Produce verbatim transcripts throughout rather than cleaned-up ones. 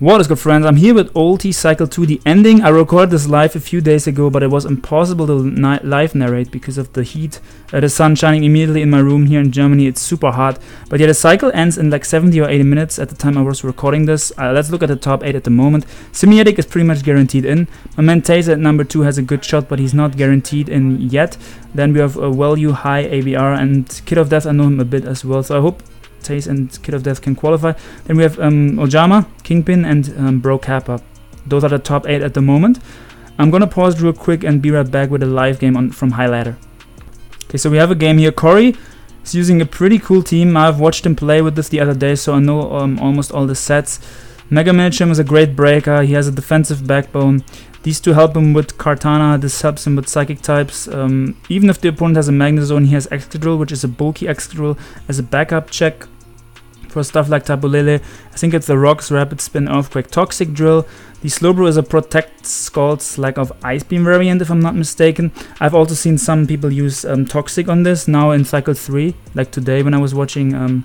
What is good, friends? I'm here with Ulti Cycle two, the ending. I recorded this live a few days ago, but it was impossible to live narrate because of the heat, uh, the sun shining immediately in my room here in Germany. It's super hot. But yeah, the cycle ends in like seventy or eighty minutes at the time I was recording this. Uh, let's look at the top eight at the moment. Semiatic is pretty much guaranteed in. My man Taser at number two has a good shot, but he's not guaranteed in yet. Then we have a Value, High, A B R, and Kid of Death. I know him a bit as well, so I hope Taze and Kid of Death can qualify. Then we have um, Ojama, Kingpin, and um, Bro Kappa. Those are the top eight at the moment. I'm gonna pause real quick and be right back with a live game on from High Ladder. Okay, so we have a game here. Kory is using a pretty cool team. I've watched him play with this the other day, so I know um, almost all the sets. Mega Medicham is a great breaker. He has a defensive backbone. These two help him with Kartana, this helps him with Psychic types. Um, even if the opponent has a Magnezone, he has Excadrill, which is a bulky Excadrill, as a backup check for stuff like Tabulele. I think it's the Rocks, Rapid Spin, Earthquake, Toxic Drill. The Slowbro is a Protect Scald's like of Ice Beam variant, if I'm not mistaken. I've also seen some people use um, Toxic on this, now in Cycle three, like today when I was watching um,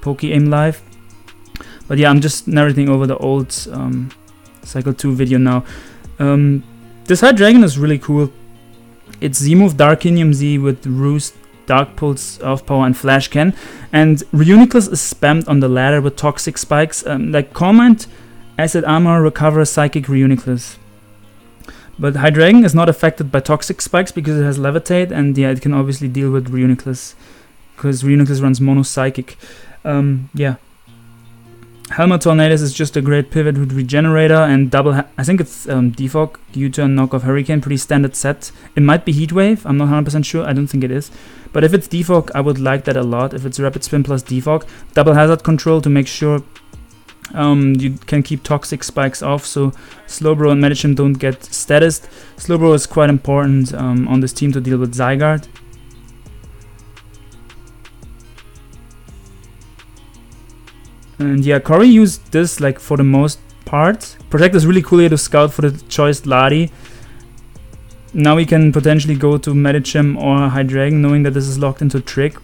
Poke Aim Live. But yeah, I'm just narrating over the old um, Cycle two video now. Um, this Hydreigon is really cool. It's Z-Move Darkinium Z with Roost, Dark Pulse, Earth Power, and Flash Can. And Reuniclus is spammed on the ladder with Toxic Spikes. Um, like Comment, Acid Armor, Recover, Psychic, Reuniclus. But Hydreigon is not affected by Toxic Spikes because it has Levitate, and yeah, it can obviously deal with Reuniclus because Reuniclus runs Mono Psychic. Um, yeah. Helmet Tornadus is just a great pivot with Regenerator and double, I think it's um, Defog, U-Turn, Knock Off, Hurricane, pretty standard set. It might be Heatwave, I'm not one hundred percent sure, I don't think it is. But if it's Defog, I would like that a lot, if it's Rapid Spin plus Defog. Double Hazard Control to make sure um, you can keep Toxic Spikes off, so Slowbro and Medicham don't get statused. Slowbro is quite important um, on this team to deal with Zygarde. And yeah, Kory used this like for the most part. Protect is really cool here to scout for the choice Ladi. Now we can potentially go to Medicham or Hydreigon, knowing that this is locked into Trick.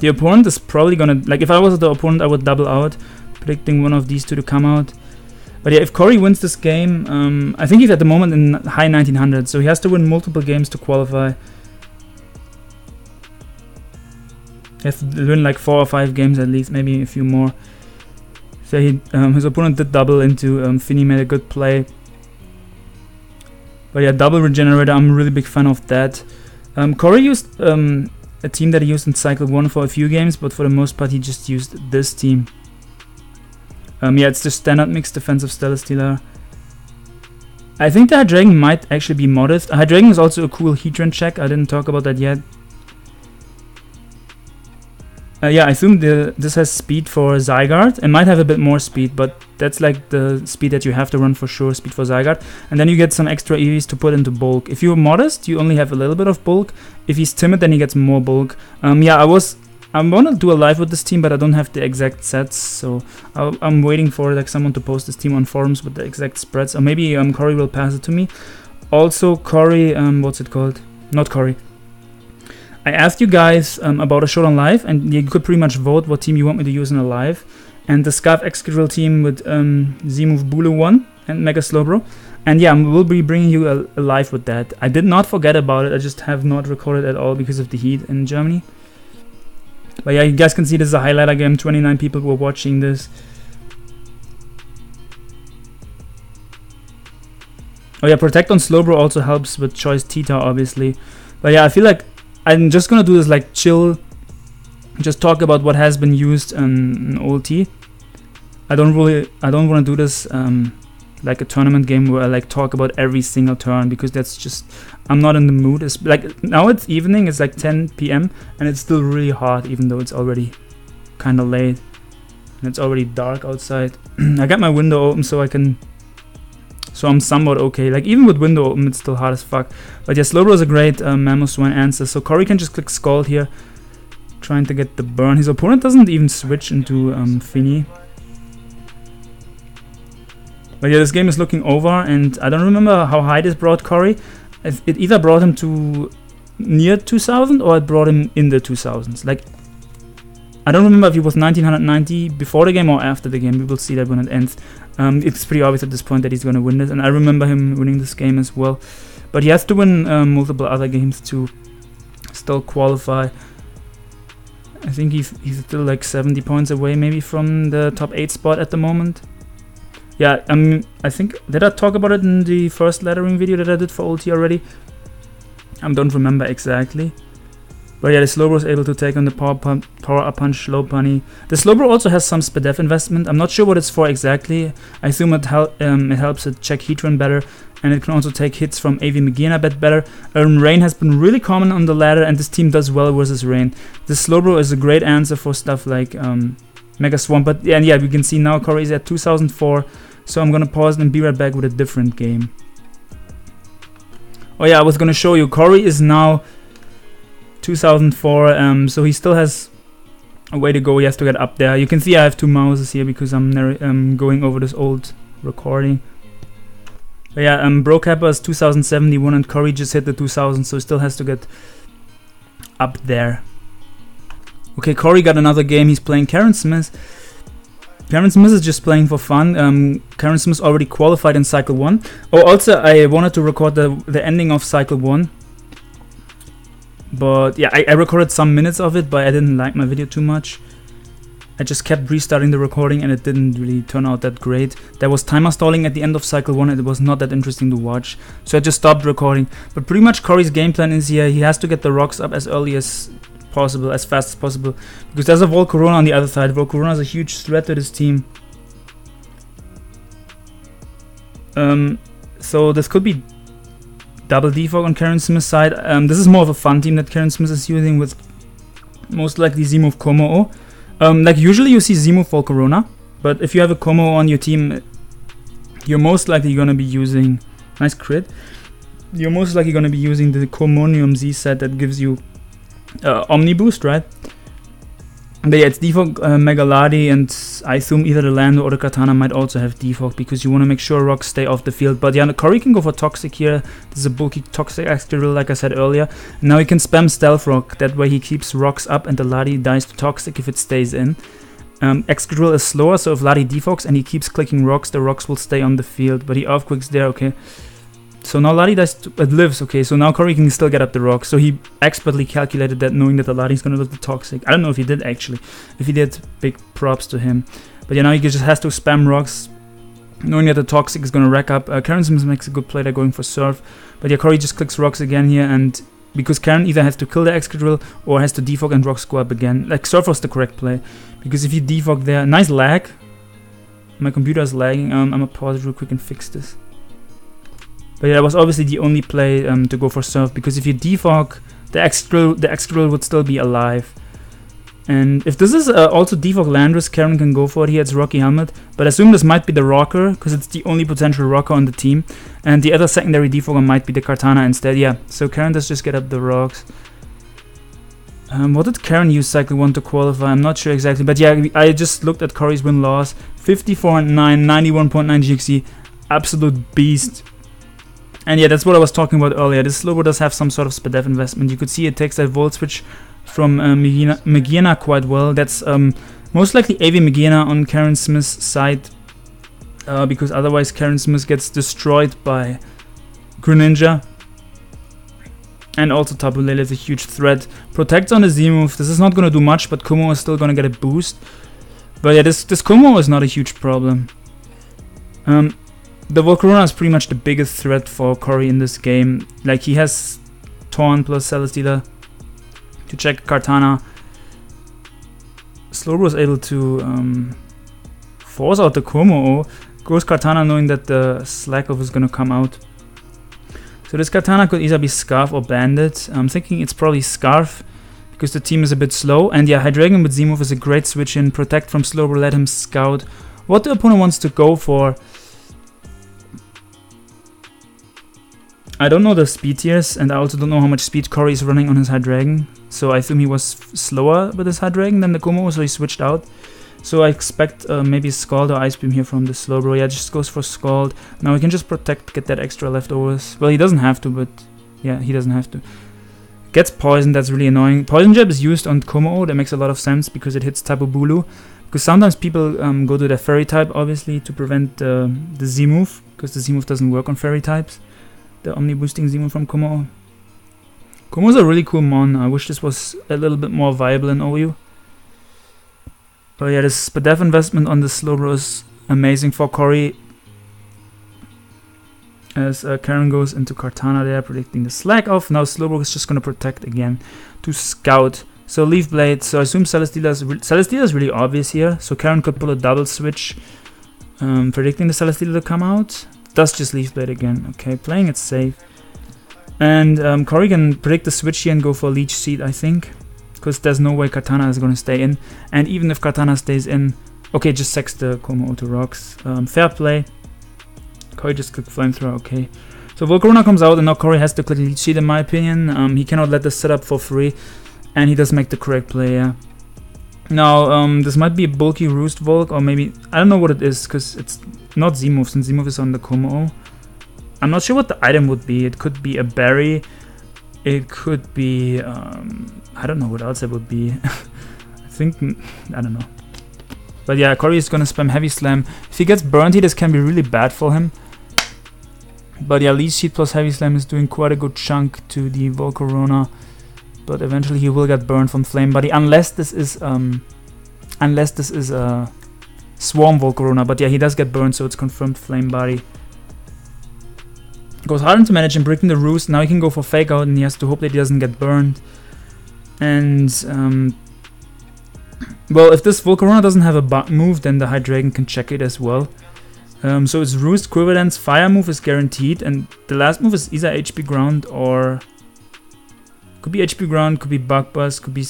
The opponent is probably gonna, like if I was the opponent I would double out, predicting one of these two to come out. But yeah, if Kory wins this game, um, I think he's at the moment in high nineteen hundred, so he has to win multiple games to qualify. He has to win like four or five games at least, maybe a few more. So he, um, his opponent did double into um, Finny, made a good play. But yeah, double Regenerator, I'm a really big fan of that. Um, Kory used um, a team that he used in Cycle one for a few games, but for the most part he just used this team. Um, yeah, it's just standard mix, defensive, Stellar Stealer. I think the Hydreigon might actually be modest. Hydreigon is also a cool Heatran check, I didn't talk about that yet. Uh, yeah, I assume the, this has speed for Zygarde. It might have a bit more speed, but that's like the speed that you have to run for sure, speed for Zygarde. And then you get some extra E Vs to put into bulk. If you're modest, you only have a little bit of bulk. If he's timid, then he gets more bulk. Um, yeah, I was... I want to do a live with this team, but I don't have the exact sets, so I'll, I'm waiting for like someone to post this team on forums with the exact spreads. Or maybe um, Kory will pass it to me. Also, Kory... Um, what's it called? Not Kory. I asked you guys um, about a showdown live, and you could pretty much vote what team you want me to use in a live. And the Scarf Excadrill team with um, Z-Move Bulu one and Mega Slowbro. And yeah, we'll be bringing you a, a live with that. I did not forget about it, I just have not recorded at all because of the heat in Germany. But yeah, you guys can see this is a highlighter game, twenty-nine people were watching this. Oh yeah, Protect on Slowbro also helps with Choice Tita, obviously. But yeah, I feel like I'm just gonna do this like chill, just talk about what has been used in O L T. I don't really, I don't want to do this um, like a tournament game where I like talk about every single turn because that's just, I'm not in the mood. It's like now it's evening, it's like ten P M and it's still really hot even though it's already kind of late and it's already dark outside. I got my window open so I can. So I'm somewhat okay, like even with window open it's still hard as fuck. But yeah, Slowbro is a great um, Mammoth Swine answer, so Kory can just click Scald here, trying to get the burn. His opponent doesn't even switch into um, Finny. But yeah, this game is looking over, and I don't remember how high this brought Kory. It either brought him to near two thousand or it brought him in the two thousands. Like, I don't remember if it was nineteen ninety before the game or after the game. We will see that when it ends. Um, it's pretty obvious at this point that he's going to win this, and I remember him winning this game as well. But he has to win uh, multiple other games to still qualify. I think he's, he's still like seventy points away maybe from the top eight spot at the moment. Yeah, um, I think, did I talk about it in the first lettering video that I did for ulti already? I don't remember exactly. But yeah, the Slowbro is able to take on the Power, pun power Up Punch, Slow Punny. The Slowbro also has some Spadef investment. I'm not sure what it's for exactly. I assume it, hel um, it helps it check Heatran better. And it can also take hits from A V McGee a bit better. Um, Rain has been really common on the ladder, and this team does well versus Rain. The Slowbro is a great answer for stuff like um, Mega Swamp. But yeah, and yeah, we can see now Kory is at two thousand four. So I'm gonna pause and be right back with a different game. Oh yeah, I was gonna show you, Kory is now two thousand four, um, so he still has a way to go. He has to get up there. You can see I have two mouses here because I'm um, going over this old recording. But yeah, um, Brocapper is two thousand seventy-one and Kory just hit the two thousand, so he still has to get up there. Okay, Kory got another game. He's playing Karen Smith. Karen Smith is just playing for fun. Um, Karen Smith already qualified in cycle one. Oh, also I wanted to record the, the ending of cycle one. But yeah, I, I recorded some minutes of it, but I didn't like my video too much. I just kept restarting the recording and it didn't really turn out that great. There was timer stalling at the end of cycle one and it was not that interesting to watch. So I just stopped recording. But pretty much Kory's game plan is here. He has to get the rocks up as early as possible, as fast as possible, because there's a Volcarona on the other side. Volcarona is a huge threat to this team. Um, so this could be double Defog on Karen Smith's side. Um, this is more of a fun team that Karen Smith is using with most likely Z-Move Kommo-o. Um, like usually you see Z-Move Volcarona, but if you have a Kommo-o on your team, you're most likely gonna be using, nice crit, you're most likely gonna be using the Commonium Z set that gives you Uh, Omni Boost, right? But yeah, it's Defog, uh, Megaladi, and I assume either the Lando or the Kartana might also have Defog because you want to make sure rocks stay off the field. But yeah, Kory can go for Toxic here. This is a bulky Toxic Excadrill, like I said earlier. And now he can spam Stealth Rock. That way he keeps rocks up and the Ladi dies to Toxic if it stays in. Um, Excadrill is slower, so if Ladi defogs and he keeps clicking rocks, the rocks will stay on the field. But he Earthquakes there, okay. So now Ladi dies, to, it lives, okay, so now Kory can still get up the rock. So he expertly calculated that, knowing that the Ladi is going to live the Toxic. I don't know if he did actually. If he did, big props to him. But yeah, now he just has to spam rocks, knowing that the Toxic is going to rack up. Uh, Karen Sims makes a good play there going for Surf. But yeah, Kory just clicks rocks again here, and because Karen either has to kill the Excadrill or has to defog and rocks go up again. Like, Surf was the correct play, because if you defog there, nice lag. My computer is lagging. Um, I'm going to pause it real quick and fix this. But yeah, that was obviously the only play um, to go for Surf, because if you defog, the Excadrill, the Excadrill would still be alive. And if this is uh, also defog Landris, Karen can go for it here. It's Rocky Helmet, but I assume this might be the Rocker, because it's the only potential Rocker on the team. And the other secondary defogger might be the Kartana instead, yeah. So Karen does just get up the rocks. Um, what did Karen use cycle one to qualify? I'm not sure exactly, but yeah, I just looked at Kory's win-loss. fifty-four and nine, ninety-one point nine G X E, absolute beast. And yeah, that's what I was talking about earlier. This Slowbro does have some sort of Spadef investment. You could see it takes that Volt Switch from uh, Magirna quite well. That's um, most likely A V Magirna on Karen Smith's side, uh, because otherwise Karen Smith gets destroyed by Greninja. And also Tapu Lele is a huge threat. Protects on the Z-Move. This is not going to do much, but Kommo-o is still going to get a boost. But yeah, this, this Kommo-o is not a huge problem. Um... The Volcarona is pretty much the biggest threat for Kory in this game. Like, he has Taunt plus Celesteela to check Kartana. Slowbro is able to um, force out the Kommo-o. Goes Kartana knowing that the Slack Off is going to come out. So this Kartana could either be Scarf or Bandit. I'm thinking it's probably Scarf, because the team is a bit slow. And yeah, Hydreigon with Z-Move is a great switch in. Protect from Slowbro, let him scout what the opponent wants to go for. I don't know the speed tiers, and I also don't know how much speed Kory is running on his Hydreigon. So I assume he was slower with his Hydreigon than the Kommo-o, so he switched out. So I expect uh, maybe Scald or Ice Beam here from the Slowbro. Yeah, just goes for Scald. Now he can just protect, get that extra leftovers. Well, he doesn't have to, but yeah, he doesn't have to. Gets poisoned, that's really annoying. Poison Jab is used on Kommo-o, that makes a lot of sense because it hits Tapu Bulu. Because sometimes people um, go to their Fairy type, obviously, to prevent uh, the Z-move, because the Z-move doesn't work on Fairy types. The Omni-boosting Z-move from Kommo-o. Kommo-o is a really cool mon. I wish this was a little bit more viable in O U. But yeah, this Spadef investment on the Slowbro is amazing for Kory. As uh, Karen goes into Kartana there, predicting the slack off. Now Slowbro is just going to protect again to Scout. So Leaf Blade, so I assume Celesteela is, re Celesteela is really obvious here. So Karen could pull a double switch, um, predicting the Celesteela to come out. Does just Leaf Blade again. Okay, playing it safe. And um, Kory can predict the switch here and go for Leech Seed, I think. Because there's no way Kartana is going to stay in. And even if Kartana stays in, okay, just sacks the Kommo-o to rocks. Um, fair play. Kory just clicked Flamethrower, okay. So Volcarona comes out and now Kory has to click Leech Seed in my opinion. Um, he cannot let this set up for free. And he does make the correct play, yeah. Now, um, this might be a bulky Roost Volk or maybe... I don't know what it is because it's not Z-move since Z-move is on the Kommo-o. I'm not sure what the item would be. It could be a berry. It could be... Um, I don't know what else it would be. I think... I don't know. But yeah, Kory is going to spam Heavy Slam. If he gets burned here, this can be really bad for him. But yeah, Leech Seed plus Heavy Slam is doing quite a good chunk to the Volcarona. But eventually he will get burned from Flame Buddy, unless this is um, unless this is a Swarm Volcarona. But yeah, he does get burned, so it's confirmed Flame Buddy. Goes hard into Medicham, breaking the Roost. Now he can go for Fake Out, and he has to hope that he doesn't get burned. And um, well, if this Volcarona doesn't have a move, then the Hydreigon can check it as well. Um, so it's Roost, Quiver Dance, Fire move is guaranteed, and the last move is either H P Ground or. Could be H P Ground, could be Bug Buzz, could be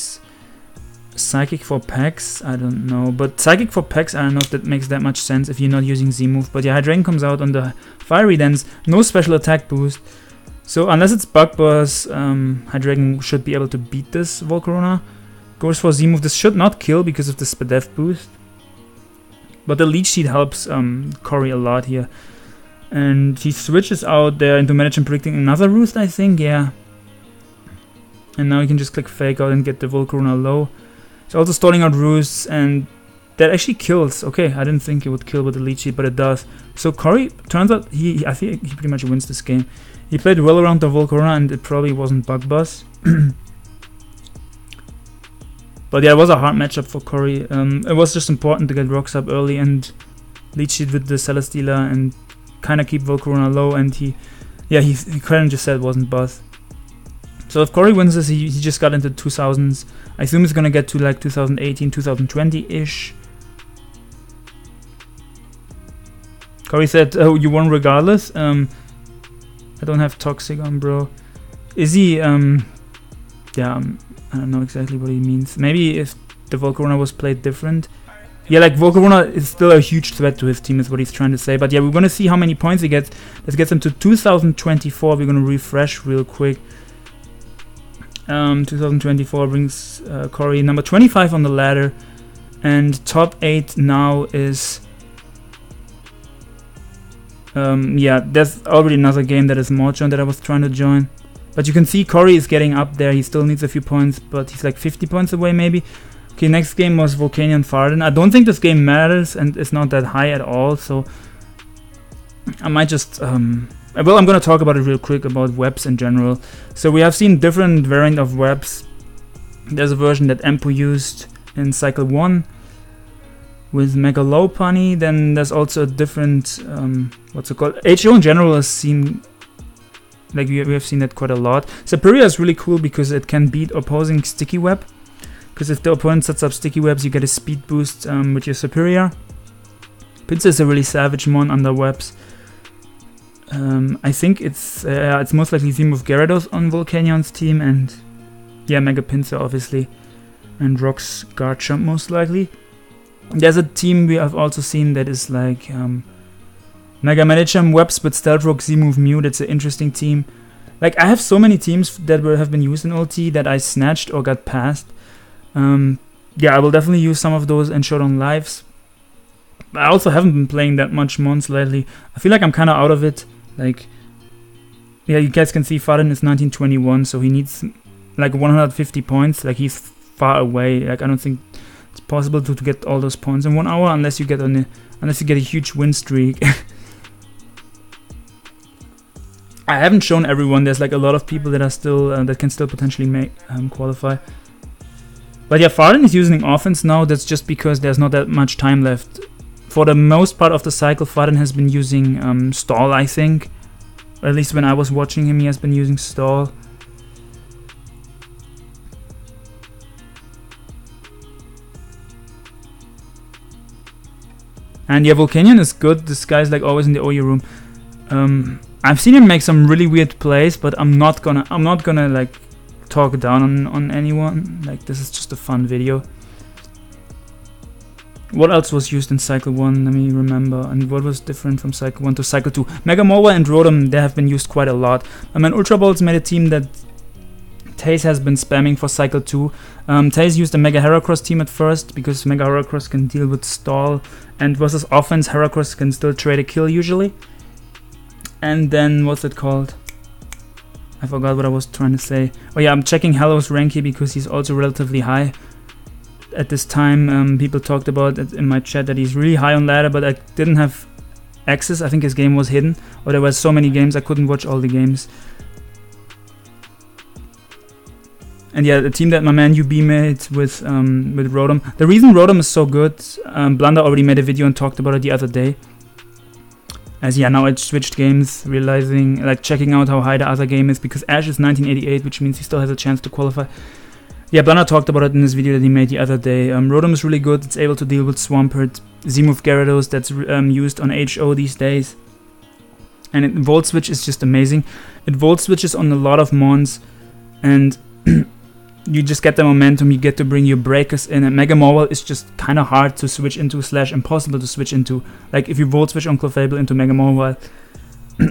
Psychic for Pex, I don't know. But Psychic for Pex, I don't know if that makes that much sense if you're not using Z-move. But yeah, Hydreigon comes out on the Fiery Dance, no special attack boost. So unless it's Bug Buzz, um, Hydreigon should be able to beat this Volcarona. Goes for Z-move, this should not kill because of the Spadef boost. But the Leech Seed helps um, Kory a lot here. And he switches out there into Medicham, predicting another Roost, I think, yeah. And now you can just click Fake Out and get the Volcarona low. It's also stalling out Roosts, and that actually kills. Okay, I didn't think it would kill with the Leech Seed, but it does. So Kory, turns out, he I think he pretty much wins this game. He played well around the Volcarona, and it probably wasn't Bug Buzz. But yeah, it was a hard matchup for Kory. Um, it was just important to get rocks up early and Leech Seed with the Celesteela and kind of keep Volcarona low. And he, yeah, he, he kind of just said it wasn't Buzz. So if Kory wins this, he, he just got into two thousands. I assume he's gonna get to like two thousand eighteen, two thousand twenty-ish. Kory said, oh, you won regardless? Um, I don't have Toxic on, bro. Is he, um, yeah, um, I don't know exactly what he means. Maybe if the Volcarona was played different. Yeah, like Volcarona is still a huge threat to his team is what he's trying to say. But yeah, we're gonna see how many points he gets. Let's get him to two thousand twenty-four. We're gonna refresh real quick. Um, two thousand twenty-four brings uh, Kory number twenty-five on the ladder, and top eight now is um, yeah, there's already another game that is Mahjong that I was trying to join, but you can see Kory is getting up there. He still needs a few points, but he's like fifty points away maybe. Okay, next game was Volcanion Farden. I don't think this game matters and it's not that high at all, so I might just um, well, I'm going to talk about it real quick, about webs in general. So we have seen different variant of webs. There's a version that Empu used in cycle one with Megalopunny. Then there's also a different, um, what's it called? H O in general has seen, like we, we have seen that quite a lot. Saperia is really cool because it can beat opposing sticky web. Because if the opponent sets up sticky webs, you get a speed boost um, with your Saperia. Pinsir is a really savage mon under webs. Um, I think it's uh, it's most likely Z-move Gyarados on Volcanion's team, and yeah, Mega Pinsir obviously, and Rock's Garchomp most likely. There's a team we have also seen that is like um, Mega Medicham, Webs, but Stealth Rock, Z-move Mew. That's an interesting team. Like I have so many teams that will have been used in O L T that I snatched or got passed. Um, yeah, I will definitely use some of those in Showdown Lives. I also haven't been playing that much Mons lately. I feel like I'm kind of out of it. Like, yeah, you guys can see Farden is nineteen twenty-one, so he needs like one hundred fifty points. Like, he's far away. Like, I don't think it's possible to, to get all those points in one hour unless you get on a, unless you get a huge win streak. I haven't shown everyone. There's like a lot of people that are still uh, that can still potentially make um, qualify. But yeah, Farden is using offense now. That's just because there's not that much time left. For the most part of the cycle, Farden has been using um, stall, I think. Or at least when I was watching him, he has been using stall. And yeah, Volcanion is good. This guy's like always in the O U room. Um, I've seen him make some really weird plays, but I'm not gonna, I'm not gonna like talk down on, on anyone. Like, this is just a fun video. What else was used in cycle one? Let me remember. And what was different from cycle one to cycle two? Megamorph and Rotom, they have been used quite a lot. I mean, Ultra Balls made a team that Taze has been spamming for cycle two. Um, Taze used a Mega Heracross team at first because Mega Heracross can deal with stall, and versus offense, Heracross can still trade a kill usually. And then, what's it called? I forgot what I was trying to say. Oh yeah, I'm checking Hallow's Ranky because he's also relatively high at this time. Um, people talked about it in my chat that he's really high on ladder, but I didn't have access. I think his game was hidden, or there were so many games I couldn't watch all the games. And yeah, the team that my man U B made with um, with Rotom. The reason Rotom is so good, um, Blunder already made a video and talked about it the other day. As yeah, now I switched games, realizing, like, checking out how high the other game is, because Ash is nineteen eighty-eight, which means he still has a chance to qualify. Yeah, Blunder talked about it in this video that he made the other day. Um, Rotom is really good. It's able to deal with Swampert, Z-Move Gyarados, that's um, used on H O these days. And it, Volt Switch is just amazing. It Volt Switches on a lot of Mons, and you just get the momentum. You get to bring your breakers in, and Mega Mawile is just kind of hard to switch into slash impossible to switch into. Like, if you Volt Switch on Clefable into Mega Mawile,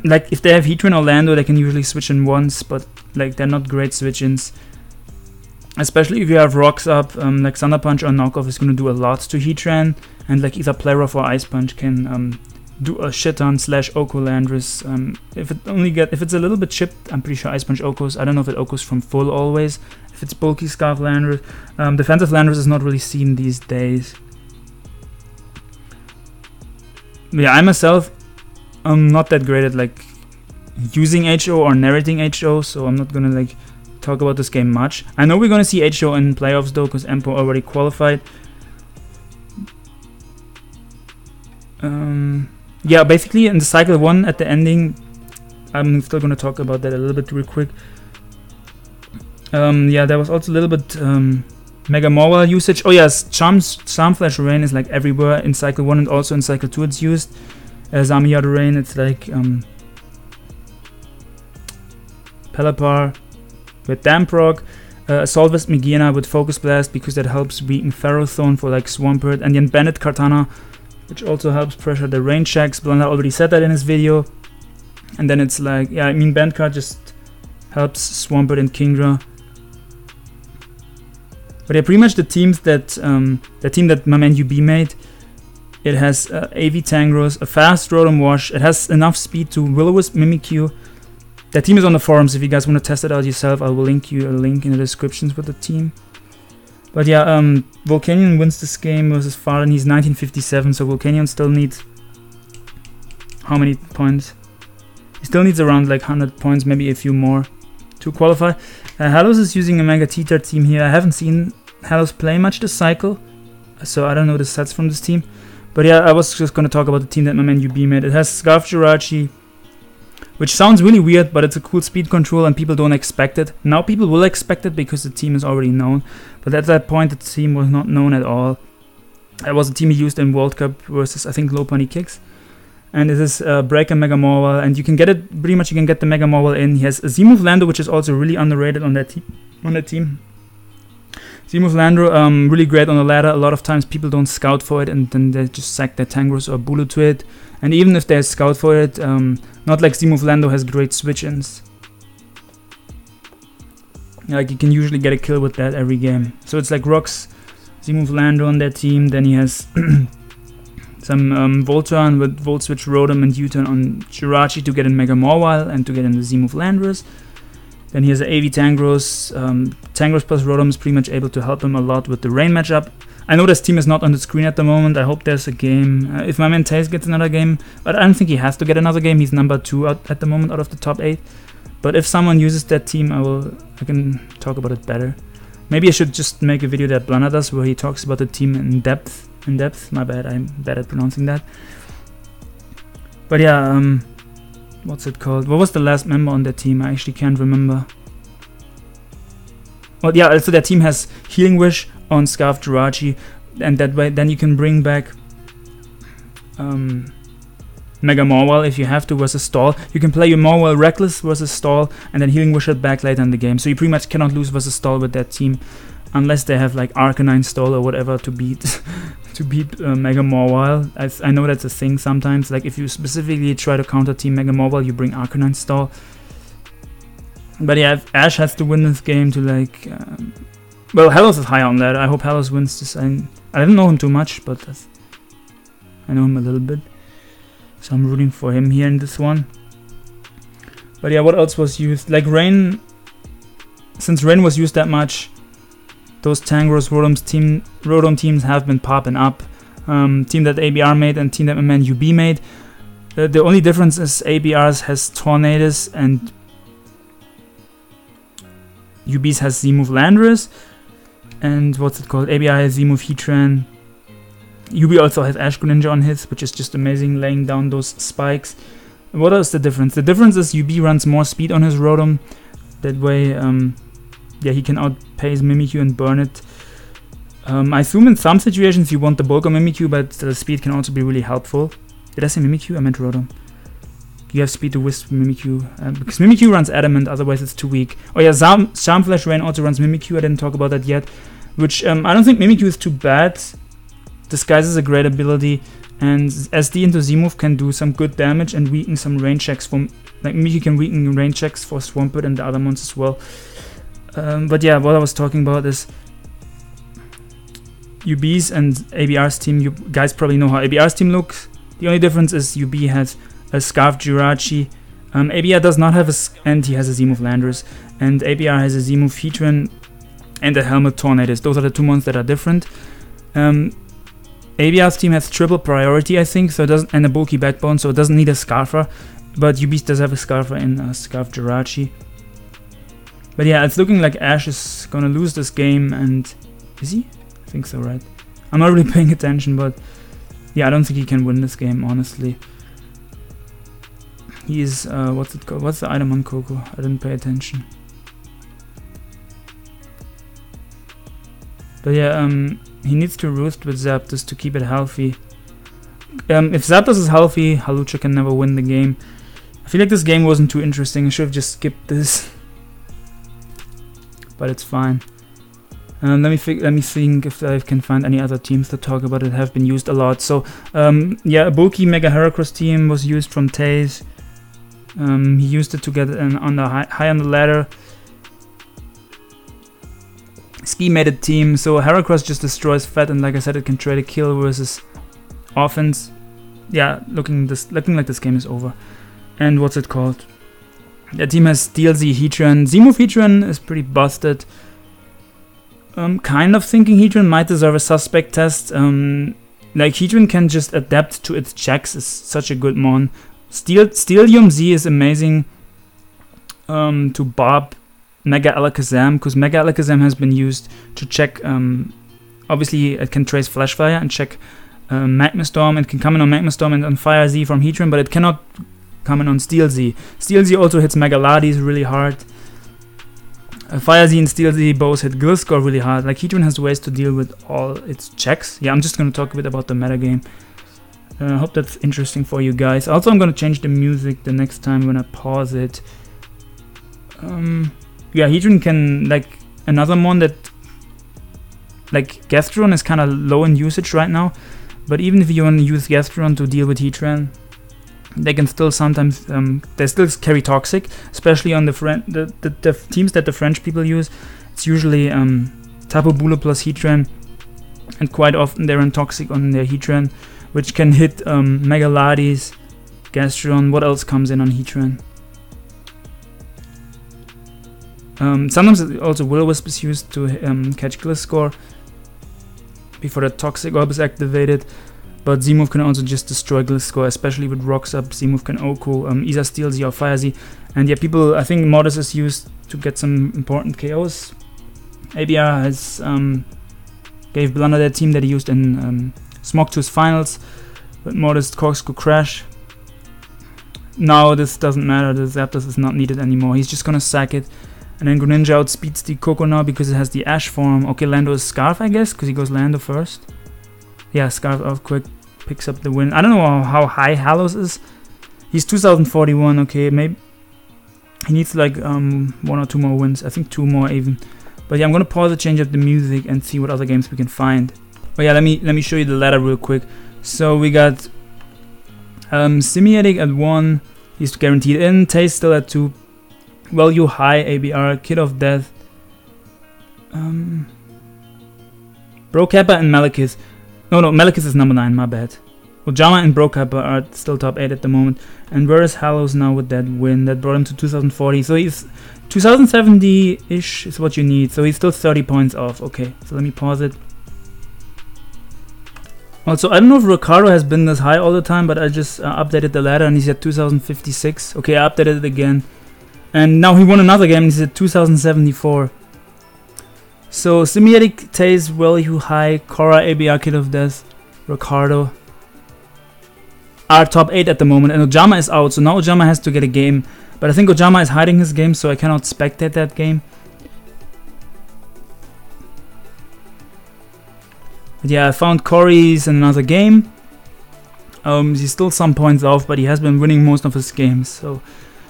like, if they have Heatran or Lando, they can usually switch in once, but like, they're not great switch-ins. Especially if you have rocks up, um, like Thunder Punch or Knock Off is going to do a lot to Heatran, and like either Play-Rough or Ice Punch can um, do a shit ton slash Oko Landris. Um, if it only get if it's a little bit chipped, I'm pretty sure Ice Punch Okos. I don't know if it Okos from full always. If it's bulky Scarf Landris, um, defensive Landris is not really seen these days. But yeah, I myself, I'm not that great at like using H O or narrating H O, so I'm not gonna like talk about this game much. I know we're gonna see H O in playoffs though, because Empo already qualified. Um, yeah, basically in the cycle one at the ending, I'm still gonna talk about that a little bit real quick. Um, yeah, there was also a little bit um, Mega Mawile usage. Oh yes, Charms, Charm Flash Rain is like everywhere in cycle one, and also in cycle two it's used. Uh, Samiada Rain, it's like um, Pelipper with Damprock, uh, Assault Vest Megiana with Focus Blast, because that helps weaken Ferrothorn for like Swampert, and then Bandit Kartana, which also helps pressure the rain checks. Blunder already said that in his video. And then it's like, yeah, I mean, Bandit Kartana just helps Swampert and Kingdra. But yeah, pretty much the teams that, um, the team that my man U B made, it has uh, A V Tangros, a fast Rotom Wash, it has enough speed to Will-O-Wisp, Mimikyu. That team is on the forums. If you guys want to test it out yourself, I will link you a link in the descriptions with the team. But yeah, um, Volcanion wins this game versus Farden. He's nineteen fifty-seven, so Volcanion still needs how many points? He still needs around like one hundred points, maybe a few more to qualify. Uh, Halos is using a Mega T-Tar team here. I haven't seen Halos play much this cycle, so I don't know the sets from this team. But yeah, I was just going to talk about the team that my man U B made. It has Scarf Jirachi, which sounds really weird, but it's a cool speed control and people don't expect it. Now people will expect it because the team is already known, but at that point the team was not known at all. It was a team he used in World Cup versus, I think, Lopunny Kicks. And it is uh, Breaker Mega Mawile, and you can get it, pretty much you can get the Mega Mawile in. He has a Z-Move Lando, which is also really underrated on that, te on that team. Z-Move Lando, um, really great on the ladder. A lot of times people don't scout for it, and then they just sack their Tangros or Bulu to it. And even if they scout for it, um, not like Z-Move Lando has great switch-ins. Like, you can usually get a kill with that every game. So it's like Rocks, Z-Move Lando on that team, then he has some um, Volturn with Volt Switch Rotom and U-Turn on Jirachi to get in Mega Mawile and to get in the Z-Move Landorus. Then he has an A V Tangros. Um, Tangros plus Rotom is pretty much able to help him a lot with the rain matchup. I know this team is not on the screen at the moment. I hope there's a game. Uh, if my man Tails gets another game, but I don't think he has to get another game. He's number two out at the moment out of the top eight. But if someone uses that team, I will. I can talk about it better. Maybe I should just make a video that Blana does, where he talks about the team in depth. In depth. My bad. I'm bad at pronouncing that. But yeah. Um, What's it called? What was the last member on their team? I actually can't remember. Well, yeah, also their team has Healing Wish on Scarf Jirachi, and that way then you can bring back um, Mega Morwell if you have to versus Stall. You can play your Morwell Reckless versus Stall, and then Healing Wish it back later in the game. So you pretty much cannot lose versus Stall with that team, unless they have like Arcanine Stall or whatever to beat. To beat uh, Mega Morwile. I, I know that's a thing sometimes, like if you specifically try to counter team Mega Morwile, you bring Arcanine Stall. But yeah, if Ash has to win this game to like... Um, well, Halos is high on that. I hope Halos wins this. I, I don't know him too much, but that's, I know him a little bit. So I'm rooting for him here in this one. But yeah, what else was used? Like Rain... Since Rain was used that much, those Tangros Rotom team, Rotom teams have been popping up. Um, team that A B R made and team that my man U B made. The, the only difference is A B R's has Tornadus and U B's has Z-Move Landorus. And what's it called? A B R has Z-Move Heatran. U B also has Ash Greninja on his, which is just amazing, laying down those spikes. What else is the difference? The difference is U B runs more speed on his Rotom. That way... Um, Yeah, he can outpace his Mimikyu and burn it. Um, I assume in some situations you want the bulk of Mimikyu, but the speed can also be really helpful. Did I say Mimikyu? I meant Rotom. You have speed to wisp Mimikyu. Uh, because Mimikyu runs Adamant, otherwise it's too weak. Oh yeah, Zam Charmflash Rain also runs Mimikyu. I didn't talk about that yet. Which, um, I don't think Mimikyu is too bad. Disguise is a great ability. And S D into Z-Move can do some good damage and weaken some rain checks from... Like, Mimikyu can weaken rain checks for Swampert and the other ones as well. Um, but yeah, what I was talking about is U B's and A B R's team. You guys probably know how A B R's team looks. The only difference is U B has a Scarf Jirachi. Um, A B R does not have a... And he has a Z-Move Landorus. And A B R has a Z-Move Heatran and a Helmet Tornadus. Those are the two ones that are different. Um, A B R's team has triple priority, I think, so it doesn't, and a bulky backbone, so it doesn't need a Scarfer. But U B's does have a Scarfer and a Scarf Jirachi. But yeah, it's looking like Ash is gonna lose this game, and is he? I think so, right? I'm not really paying attention, but yeah, I don't think he can win this game, honestly. He is, uh, what's it called? What's the item on Coco? I didn't pay attention. But yeah, um, he needs to Roost with Zapdos to keep it healthy. Um, if Zapdos is healthy, Halucha can never win the game. I feel like this game wasn't too interesting. I should have just skipped this. But it's fine. Um, let me let me think if I can find any other teams to talk about that have been used a lot. So um, yeah, a bulky Mega Heracross team was used from Tails. Um, he used it to get an on the high, high on the ladder. Ski made a team, so Heracross just destroys Fat, and like I said, it can trade a kill versus offense. Yeah, looking this looking like this game is over. And what's it called? That team has D L C Heatran. Z-Move Heatran is pretty busted. I'm kind of thinking Heatran might deserve a suspect test. Um, like Heatran can just adapt to its checks. It's such a good mon. Steel Steelium Z is amazing um, to Bob Mega Alakazam, because Mega Alakazam has been used to check. Um, obviously, it can trace Flash Fire and check uh, Magma Storm. It can come in on Magma Storm and on Fire Z from Heatran, but it cannot coming on Steel Z. Steel Z also hits Megaladis really hard. Uh, Fire Z and Steel Z both hit Gliscor really hard. Like Heatran has ways to deal with all its checks. Yeah, I'm just going to talk a bit about the metagame. I uh, hope that's interesting for you guys. Also, I'm going to change the music the next time when I pause it. Um, yeah, Heatran can, like, another mon that, like, Gastrodon is kind of low in usage right now. But even if you want to use Gastrodon to deal with Heatran, they can still sometimes, um, they still carry Toxic, especially on the, Fran the, the, the teams that the French people use. It's usually um, Tapu Bulu plus Heatran, and quite often they run Toxic on their Heatran, which can hit um, Megaladis, Gastrodon. What else comes in on Heatran? Um, sometimes also Will-O-Wisp is used to um, catch Gliscor before the Toxic Orb is activated. But Z-Move can also just destroy Gliscor, especially with Rocks Up. Z-Move can Oko, um, Isa Steel Z or Fire Z. And yeah, people, I think Modus is used to get some important K Os. A B R has um, gave Blunder that team that he used in um, Smog to his finals. But Modus, Corkscrew Crash. Now this doesn't matter, the Zapdos is not needed anymore. He's just gonna sack it. And then Greninja outspeeds the Coco now because it has the Ash form. Okay, Lando is Scarf, I guess, because he goes Lando first. Yeah, Scarf off quick. Picks up the win. I don't know how high Halos is. He's two thousand forty-one. Okay, maybe he needs like um one or two more wins. I think two more even. But yeah, I'm gonna pause to change up the music and see what other games we can find. But yeah, let me let me show you the ladder real quick. So we got um Semiatic at one. He's guaranteed in. Taze still at two. Value high. A B R. Kid of Death. Um. Bro Kappa and Malekith. No, no, Malekith is number nine, my bad. Ojama and Brokappa are still top eight at the moment. And where is Halos now with that win? That brought him to two thousand forty. So he's two thousand seventy-ish is what you need. So he's still thirty points off. Okay, so let me pause it. Also, I don't know if Ricardo has been this high all the time, but I just uh, updated the ladder and he's at two thousand fifty-six. Okay, I updated it again. And now he won another game and he's at two thousand seventy-four. So, Semiatic, Taze, Welhu High, Kory, A B R, Kid of Death, Ricardo are top eight at the moment, and Ojama is out, so now Ojama has to get a game. But I think Ojama is hiding his game, so I cannot spectate that game. But yeah, I found Kory's in another game. Um, he's still some points off, but he has been winning most of his games, so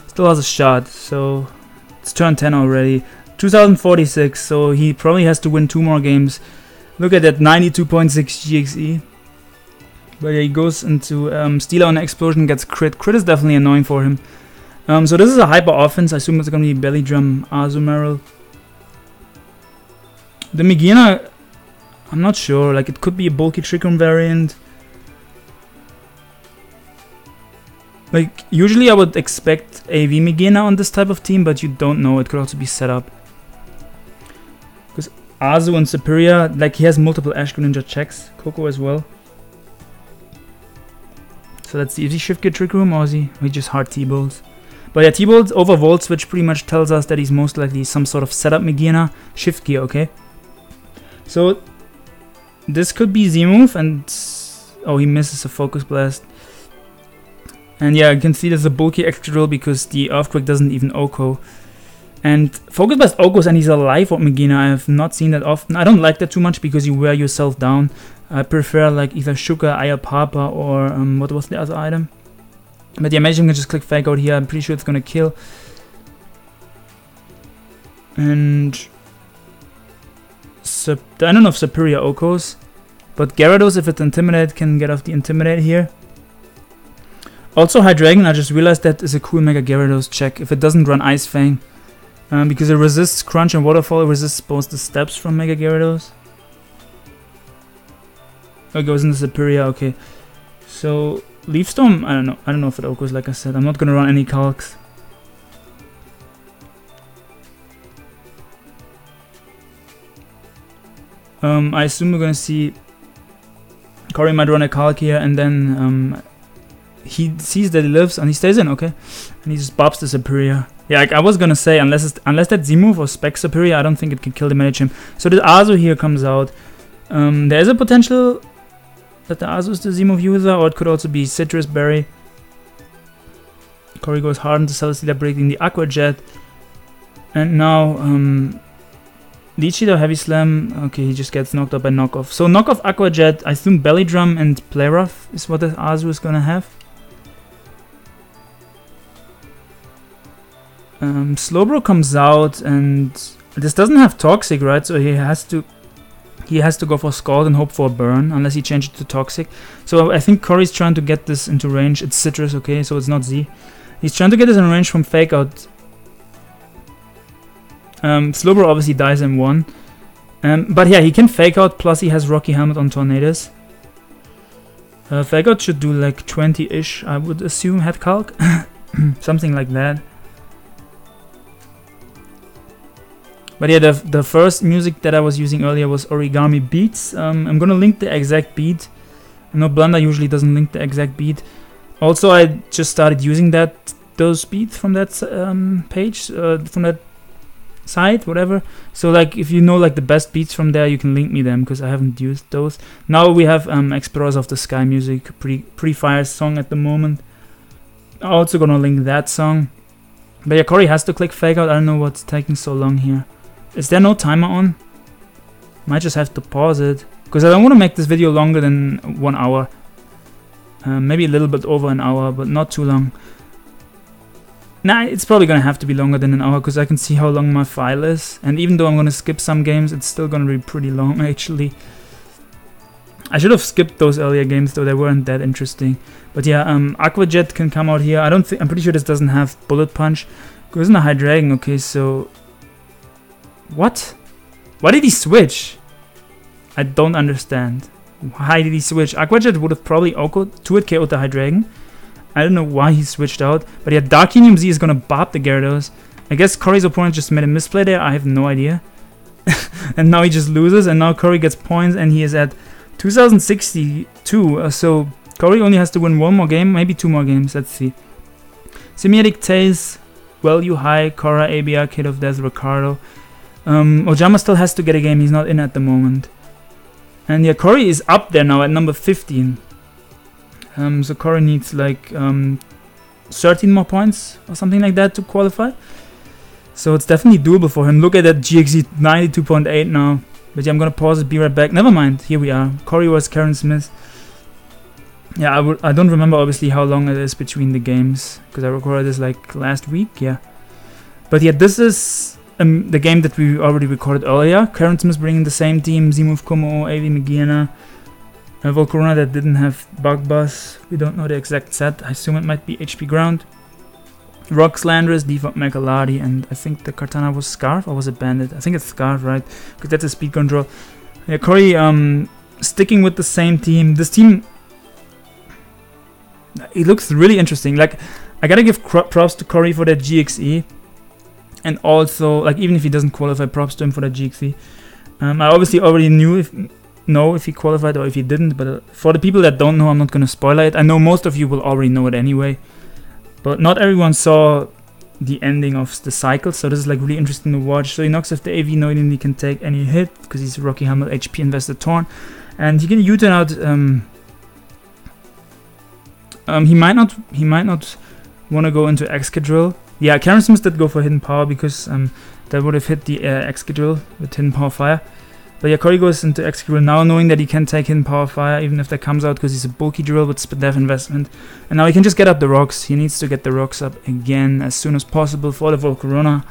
still has a shot. So, it's turn ten already. two thousand forty-six, so he probably has to win two more games. Look at that, ninety-two point six G X E. But yeah, he goes into um, Stealer on Explosion, gets crit. Crit is definitely annoying for him. Um, so this is a hyper offense. I assume it's going to be Belly Drum, Azumarill. The Megiana, I'm not sure. Like, it could be a bulky Trick Room variant. Like, usually I would expect A V Megiana on this type of team, but you don't know. It could also be set up. Because Azu and Superior, like, he has multiple Ash Greninja checks. Coco as well. So that's the easy shift gear Trick Room, or is he, he just hard T-Bolts? But yeah, T-Bolts over Volt Switch pretty much tells us that he's most likely some sort of setup Megiana shift gear, okay? So, this could be Z-Move, and... oh, he misses a Focus Blast. And yeah, you can see there's a bulky Excadrill because the Earthquake doesn't even Oko. And Focus Blast Okos and he's alive on Megiana, I have not seen that often. I don't like that too much because you wear yourself down. I prefer like either Shuka, Ayapapa, or um, what was the other item? But yeah, Medicham can just click Fake Out here. I'm pretty sure it's gonna kill. And Sup I don't know if Superior Okos, but Gyarados, if it's Intimidate, can get off the Intimidate here. Also Hydreigon, I just realized that is a cool Mega Gyarados check if it doesn't run Ice Fang, um, because it resists Crunch and Waterfall. It resists both the steps from Mega Gyarados. It goes into Superior, okay. So, Leaf Storm, I don't know. I don't know if it Okos, like I said. I'm not gonna run any Calcs. Um, I assume we're gonna see Kory might run a Calc here, and then um, he sees that he lives and he stays in, okay. And he just bops the Superior. Yeah, like I was gonna say, unless it's, unless that Z-Move or Spec Superior, I don't think it can kill the Medicham. So, the Azu here comes out. Um, there is a potential that the Azu is the Z-Move user, or it could also be Citrus Berry. Kory goes hard into Celesteela, breaking the Aqua Jet. And now, um, Leechita or Heavy Slam. Okay, he just gets knocked up by Knock Off. So, Knock Off, Aqua Jet, I assume Belly Drum and Play Rough is what the Azu is gonna have. Um, Slowbro comes out, and this doesn't have Toxic, right? So, he has to. He has to go for Scald and hope for a burn, unless he changes it to Toxic. So I think Kory's trying to get this into range. It's Citrus, okay, so it's not Z. He's trying to get this in range from Fake Out. Um, Slowbro obviously dies in one. Um, but yeah, he can Fake Out, plus he has Rocky Helmet on Tornadus. Uh, Fake Out should do like twenty-ish, I would assume, head calc. Something like that. But yeah, the, the first music that I was using earlier was Origami Beats. Um, I'm gonna link the exact beat. I know Blanda usually doesn't link the exact beat. Also, I just started using that those beats from that um, page, uh, from that site, whatever. So like, if you know like the best beats from there, you can link me them, because I haven't used those. Now we have um, Explorers of the Sky music, pre pre-fire song at the moment. I'm also gonna link that song. But yeah, Kory has to click fake out. I don't know what's taking so long here. Is there no timer on? Might just have to pause it, because I don't want to make this video longer than one hour. Uh, maybe a little bit over an hour, but not too long. Nah, it's probably gonna have to be longer than an hour, because I can see how long my file is. And even though I'm gonna skip some games, it's still gonna be pretty long, actually. I should have skipped those earlier games, though they weren't that interesting. But yeah, um, Aqua Jet can come out here. I don't think I'm pretty sure this doesn't have Bullet Punch. Because isn't a Hydreigon? Okay, so what? Why did he switch? I don't understand. Why did he switch? Aqua Jet would have probably two hit K O'd the Hydreigon. I don't know why he switched out. But yeah, Darkinium Z is gonna bop the Gyarados. I guess Kory's opponent just made a misplay there. I have no idea. And now he just loses. And now Kory gets points, and he is at two thousand sixty-two, uh, so Kory only has to win one more game, maybe two more games, let's see. Semiatic, Tails, Well You High, Korra, A B R, Kid of Death, Ricardo. Um, Ojama still has to get a game, he's not in at the moment. And yeah, Kory is up there now at number fifteen. Um, so Kory needs like um, thirteen more points or something like that to qualify. So it's definitely doable for him. Look at that G X E ninety-two point eight now. But yeah, I'm gonna pause it, be right back. Never mind, here we are. Kory was Karen Smith. Yeah, I, w I don't remember obviously how long it is between the games, because I recorded this like last week, yeah. But yeah, this is um, the game that we already recorded earlier. Karen Smith bringing the same team, Z-Move, Kommo-o, A V, Megiana, uh, Volcarona that didn't have Bug Buzz. We don't know the exact set, I assume it might be H P Ground. Rock Slanderous, Defog Megalardi, and I think the Kartana was Scarf, or was it Bandit? I think it's Scarf, right? Because that's a speed control. Yeah, Kory um, sticking with the same team. This team, it looks really interesting. Like, I gotta give props to Kory for that G X E. And also, like, even if he doesn't qualify, props to him for that G X E. Um, I obviously already knew if, know if he qualified or if he didn't, but uh, for the people that don't know, I'm not gonna spoil it. I know most of you will already know it anyway. But not everyone saw the ending of the cycle, so this is like really interesting to watch. So he knocks off the A V, knowing that he can take any hit, because he's Rocky Helmet, H P Investor Torn. And he can U-Turn out, um, um, he might not, he might not want to go into Excadrill. Yeah, Karen Smith did go for Hidden Power, because um, that would have hit the uh, Excadrill with Hidden Power Fire. But yeah, Kory goes into Excadrill now, knowing that he can take Hidden Power Fire, even if that comes out, because he's a bulky drill with Spadef Investment. And now he can just get up the rocks. He needs to get the rocks up again as soon as possible for the Volcarona.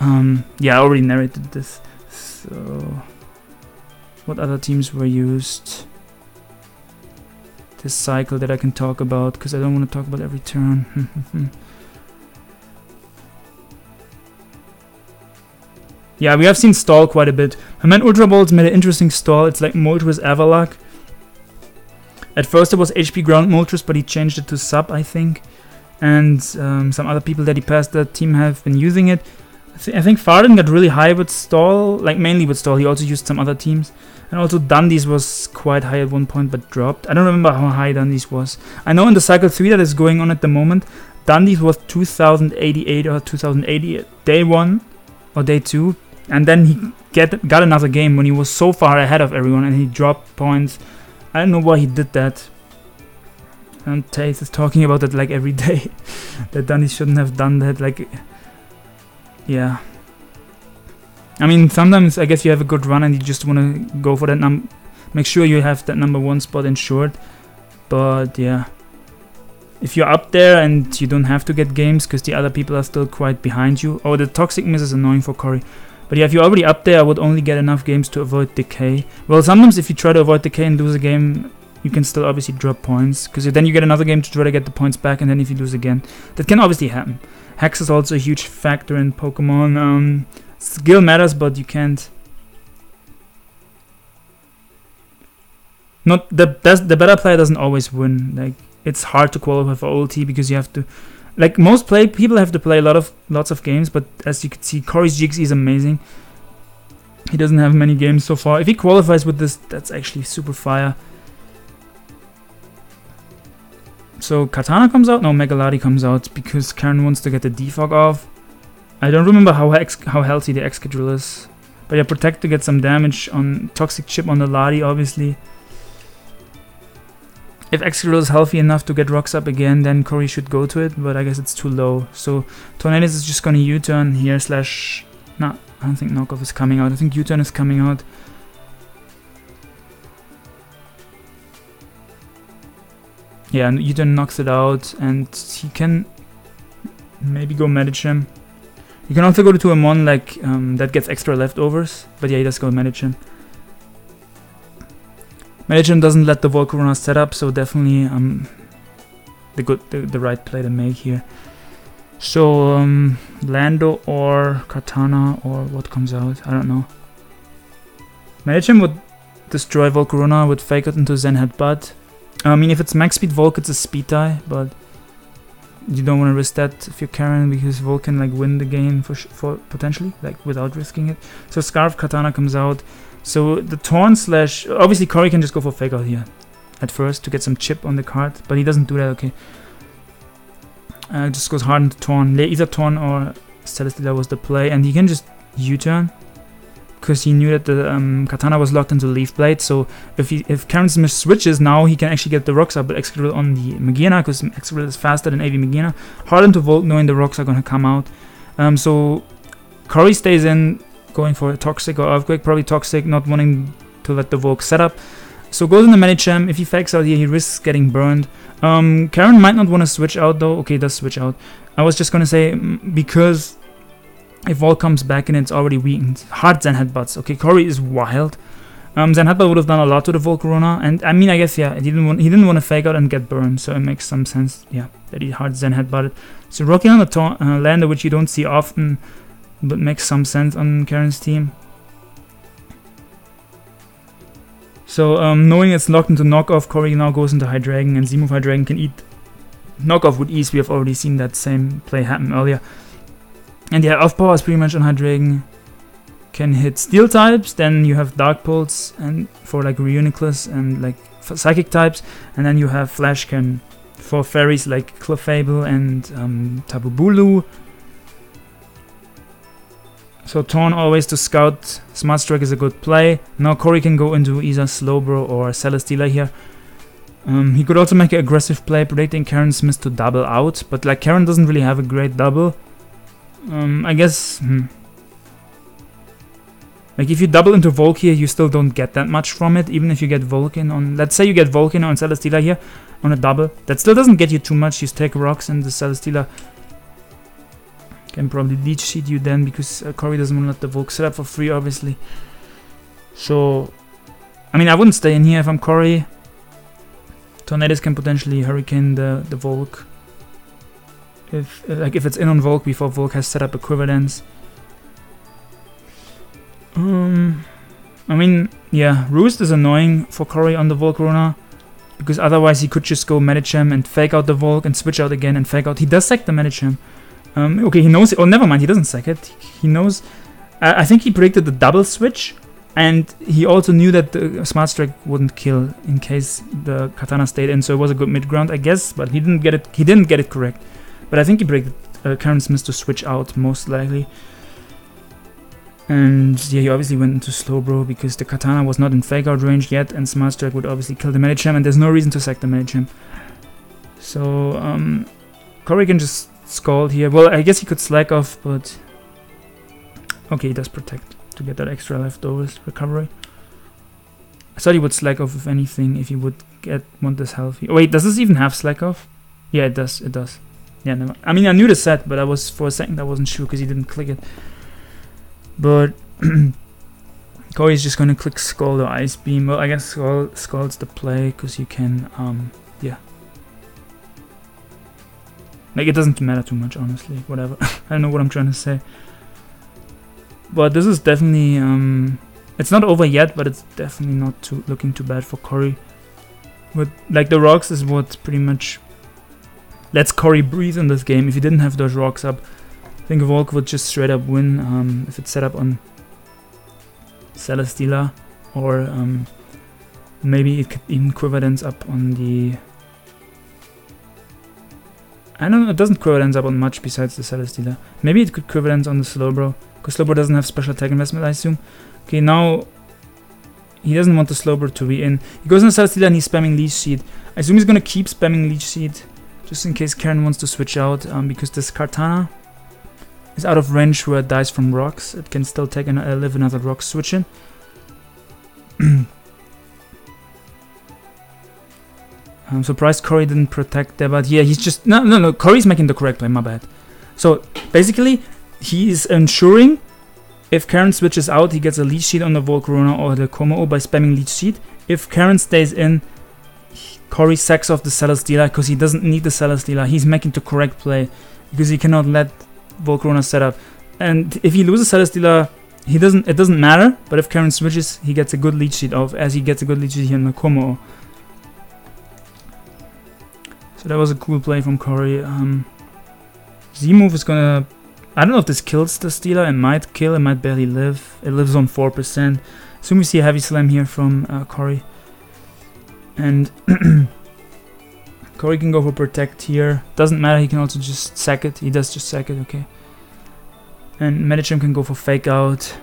Um, yeah, I already narrated this. So, what other teams were used this cycle that I can talk about, because I don't want to talk about every turn. Yeah, we have seen stall quite a bit. My man Ultra Bolt's made an interesting stall. It's like Moltres Avalok. At first it was H P Ground Moltres, but he changed it to Sub, I think. And um, some other people that he passed that team have been using it. I, th I think Farden got really high with stall, like mainly with stall. He also used some other teams. And also Dundee's was quite high at one point, but dropped. I don't remember how high Dundee's was. I know in the Cycle three that is going on at the moment, Dundee's was two thousand eighty-eight or two thousand eighty day one or day two. And then he get, got another game when he was so far ahead of everyone and he dropped points. I don't know why he did that. And Taze is talking about it like every day. That Danny shouldn't have done that. Like, yeah. I mean, sometimes I guess you have a good run and you just want to go for that number. Make sure you have that number one spot insured. But yeah. If you're up there and you don't have to get games because the other people are still quite behind you. Oh, the Toxic Miss is annoying for Kory. But yeah, if you're already up there, I would only get enough games to avoid Decay. Well, sometimes if you try to avoid Decay and lose a game, you can still obviously drop points. Because then you get another game to try to get the points back, and then if you lose again, that can obviously happen. Hex is also a huge factor in Pokemon. Um, skill matters, but you can't... Not the, the better player doesn't always win. Like, it's hard to qualify for O L T because you have to... Like most play, people have to play a lot of lots of games, but as you can see, Kory's G X E is amazing. He doesn't have many games so far. If he qualifies with this, that's actually super fire. So Kartana comes out? No, Megaladi comes out because Karen wants to get the Defog off. I don't remember how ex how healthy the Excadrill is. But yeah, Protect to get some damage on Toxic Chip on the Ladi, obviously. If Excadrill is healthy enough to get rocks up again, then Kory should go to it, but I guess it's too low. So Tornadus is just gonna U-turn here slash... Nah, I don't think Knock Off is coming out. I think U-turn is coming out. Yeah, and U-turn knocks it out, and he can maybe go Medicham. You can also go to two M one, like, um, that gets extra leftovers, but yeah, he does go Medicham. Medicham doesn't let the Volcarona set up, so definitely um, the good, the, the right play to make here. So um, Lando or Kartana or what comes out, I don't know. Medicham would destroy Volcarona, would fake it into Zen Headbutt. I mean, if it's max speed Volk, it's a speed tie, but you don't want to risk that if you're Karen, because Volk can like win the game for, sh for potentially, like without risking it. So Scarf, Kartana comes out. So the Torn slash... Obviously Kory can just go for Fake Out here at first to get some chip on the card, but he doesn't do that, okay. Uh, just goes hard into Torn. Either Torn or Celesteela was the play, and he can just U-turn because he knew that the um, Kartana was locked into Leaf Blade, so if he, if Karen Smith switches now, he can actually get the rocks up with Excadrill on the Megiana, because Excadrill is faster than A V Megiana. Hard into Volt, knowing the rocks are going to come out. Um, so Kory stays in, going for a Toxic or Earthquake, probably Toxic, not wanting to let the Volk set up. So goes into Medicham. If he fakes out here, he risks getting burned. Um, Karen might not want to switch out though. Okay, does switch out. I was just going to say, because... if Volk comes back and it's already weakened. Hard Zen Headbutts. Okay, Kory is wild. Um, Zen Headbutt would have done a lot to the Volcarona, and I mean, I guess, yeah, he didn't want, he didn't want to fake out and get burned, so it makes some sense, yeah, that he hard Zen Headbutted. So Rocky on the uh, Lander, which you don't see often, but makes some sense on Karen's team. So, um, knowing it's locked into Knock Off, Kory now goes into Hydreigon, and Z-Move Hydreigon can eat Knock Off with ease. We have already seen that same play happen earlier. And yeah, Earth Power is pretty much on Hydreigon. Can hit Steel types, then you have Dark Pulse and for like Reuniclus and like Psychic types, and then you have Flash Cannon for fairies like Clefable and um, Tapu Bulu. So Torn always to Scout, Smart Strike is a good play. Now Kory can go into either Slowbro or Celesteela here. Um, he could also make an aggressive play, predicting Karen Smith to double out, but like Karen doesn't really have a great double. Um, I guess, hmm. like if you double into Volk here, you still don't get that much from it, even if you get Vulcan on, let's say you get Vulcan on Celesteela here, on a double, that still doesn't get you too much. You take rocks and the Celesteela can probably leech seed you then, because uh, Kory doesn't want to let the Volk set up for free, obviously. So, I mean, I wouldn't stay in here if I'm Kory. Tornadus can potentially Hurricane the, the Volk. If, like if it's in on Volk before Volk has set up a Quiver Dance. Um, I mean, yeah, Roost is annoying for Kory on the Volcarona, because otherwise he could just go Medicham and fake out the Volk and switch out again and fake out. He does sack the Medicham. Um, okay, he knows it. Oh, never mind, he doesn't sack it. He knows. I, I think he predicted the double switch, and he also knew that the Smart Strike wouldn't kill in case the Kartana stayed in, so it was a good mid ground, I guess. But he didn't get it. He didn't get it correct. But I think he breaks uh, Karen Smith to switch out, most likely. And yeah, he obviously went into Slowbro because the Kartana was not in fake out range yet, and Smart Strike would obviously kill the Medicham, and there's no reason to sack the Medicham. So, um, Kory can just Scald here. Well, I guess he could slack off, but... okay, he does Protect to get that extra leftovers recovery. I thought he would slack off, if anything, if he would get want this healthy. Oh, wait, does this even have slack off? Yeah, it does, it does. Yeah, never. I mean, I knew the set, but I was for a second I wasn't sure because he didn't click it. But Kory is just gonna click Scald or Ice Beam. Well, I guess Scald, Scald's the play because you can, um, yeah. Like it doesn't matter too much, honestly. Whatever. I don't know what I'm trying to say. But this is definitely, um, it's not over yet, but it's definitely not too looking too bad for Kory. But like the rocks is what pretty much lets Kory breathe in this game. If he didn't have those rocks up, I think Volk would just straight up win um, if it's set up on Celesteela, or um, maybe it could even Quiver Dance up on the... I don't know, it doesn't Quiver Dance up on much besides the Celesteela. Maybe it could Quiver Dance on the Slowbro, because Slowbro doesn't have special attack investment, I assume. Okay, now he doesn't want the Slowbro to be in. He goes on the Celesteela and he's spamming Leech Seed. I assume he's gonna keep spamming Leech Seed, just in case Karen wants to switch out, um, because this Kartana is out of range where it dies from rocks. It can still take and uh, live another rock switch in. I'm surprised Kory didn't protect there, but yeah, he's just... No, no, no, Kory's making the correct play, my bad. So, basically, he is ensuring if Karen switches out, he gets a Leech Seed on the Volcarona or the Kommo-o by spamming Leech Seed. If Karen stays in, Kory sacks off the Celesteela because he doesn't need the Celesteela. He's making the correct play because he cannot let Volcarona set up. And if he loses Celesteela, he doesn't, it doesn't matter, but if Karen switches, he gets a good Leech Seed off, as he gets a good Leech Seed here in the Kommo-o. So that was a cool play from Kory. Um, Z-move is gonna... I don't know if this kills the Steela. It might kill, it might barely live. It lives on four percent. Soon we see a Heavy Slam here from uh, Kory. And Kory can go for Protect here. Doesn't matter, he can also just sack it. He does just sack it, okay. And Medicham can go for Fake Out.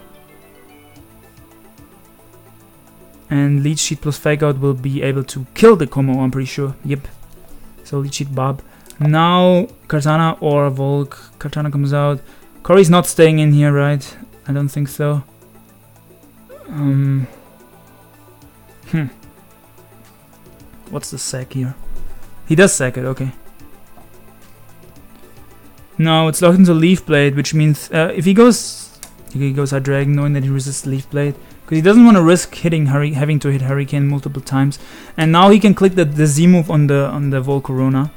And Leech Seed plus Fake Out will be able to kill the Kommo-o, I'm pretty sure. Yep. So Leech Seed Bob. Now Kartana or Volk. Kartana comes out. Kory's not staying in here, right? I don't think so. Um. Hmm. What's the sack here? He does sack it, okay. No, it's locked into Leaf Blade, which means uh, if he goes... He goes Hydreigon, knowing that he resists Leaf Blade. Because he doesn't want to risk hitting Hurri having to hit Hurricane multiple times. And now he can click the, the Z move on the on the Volcarona.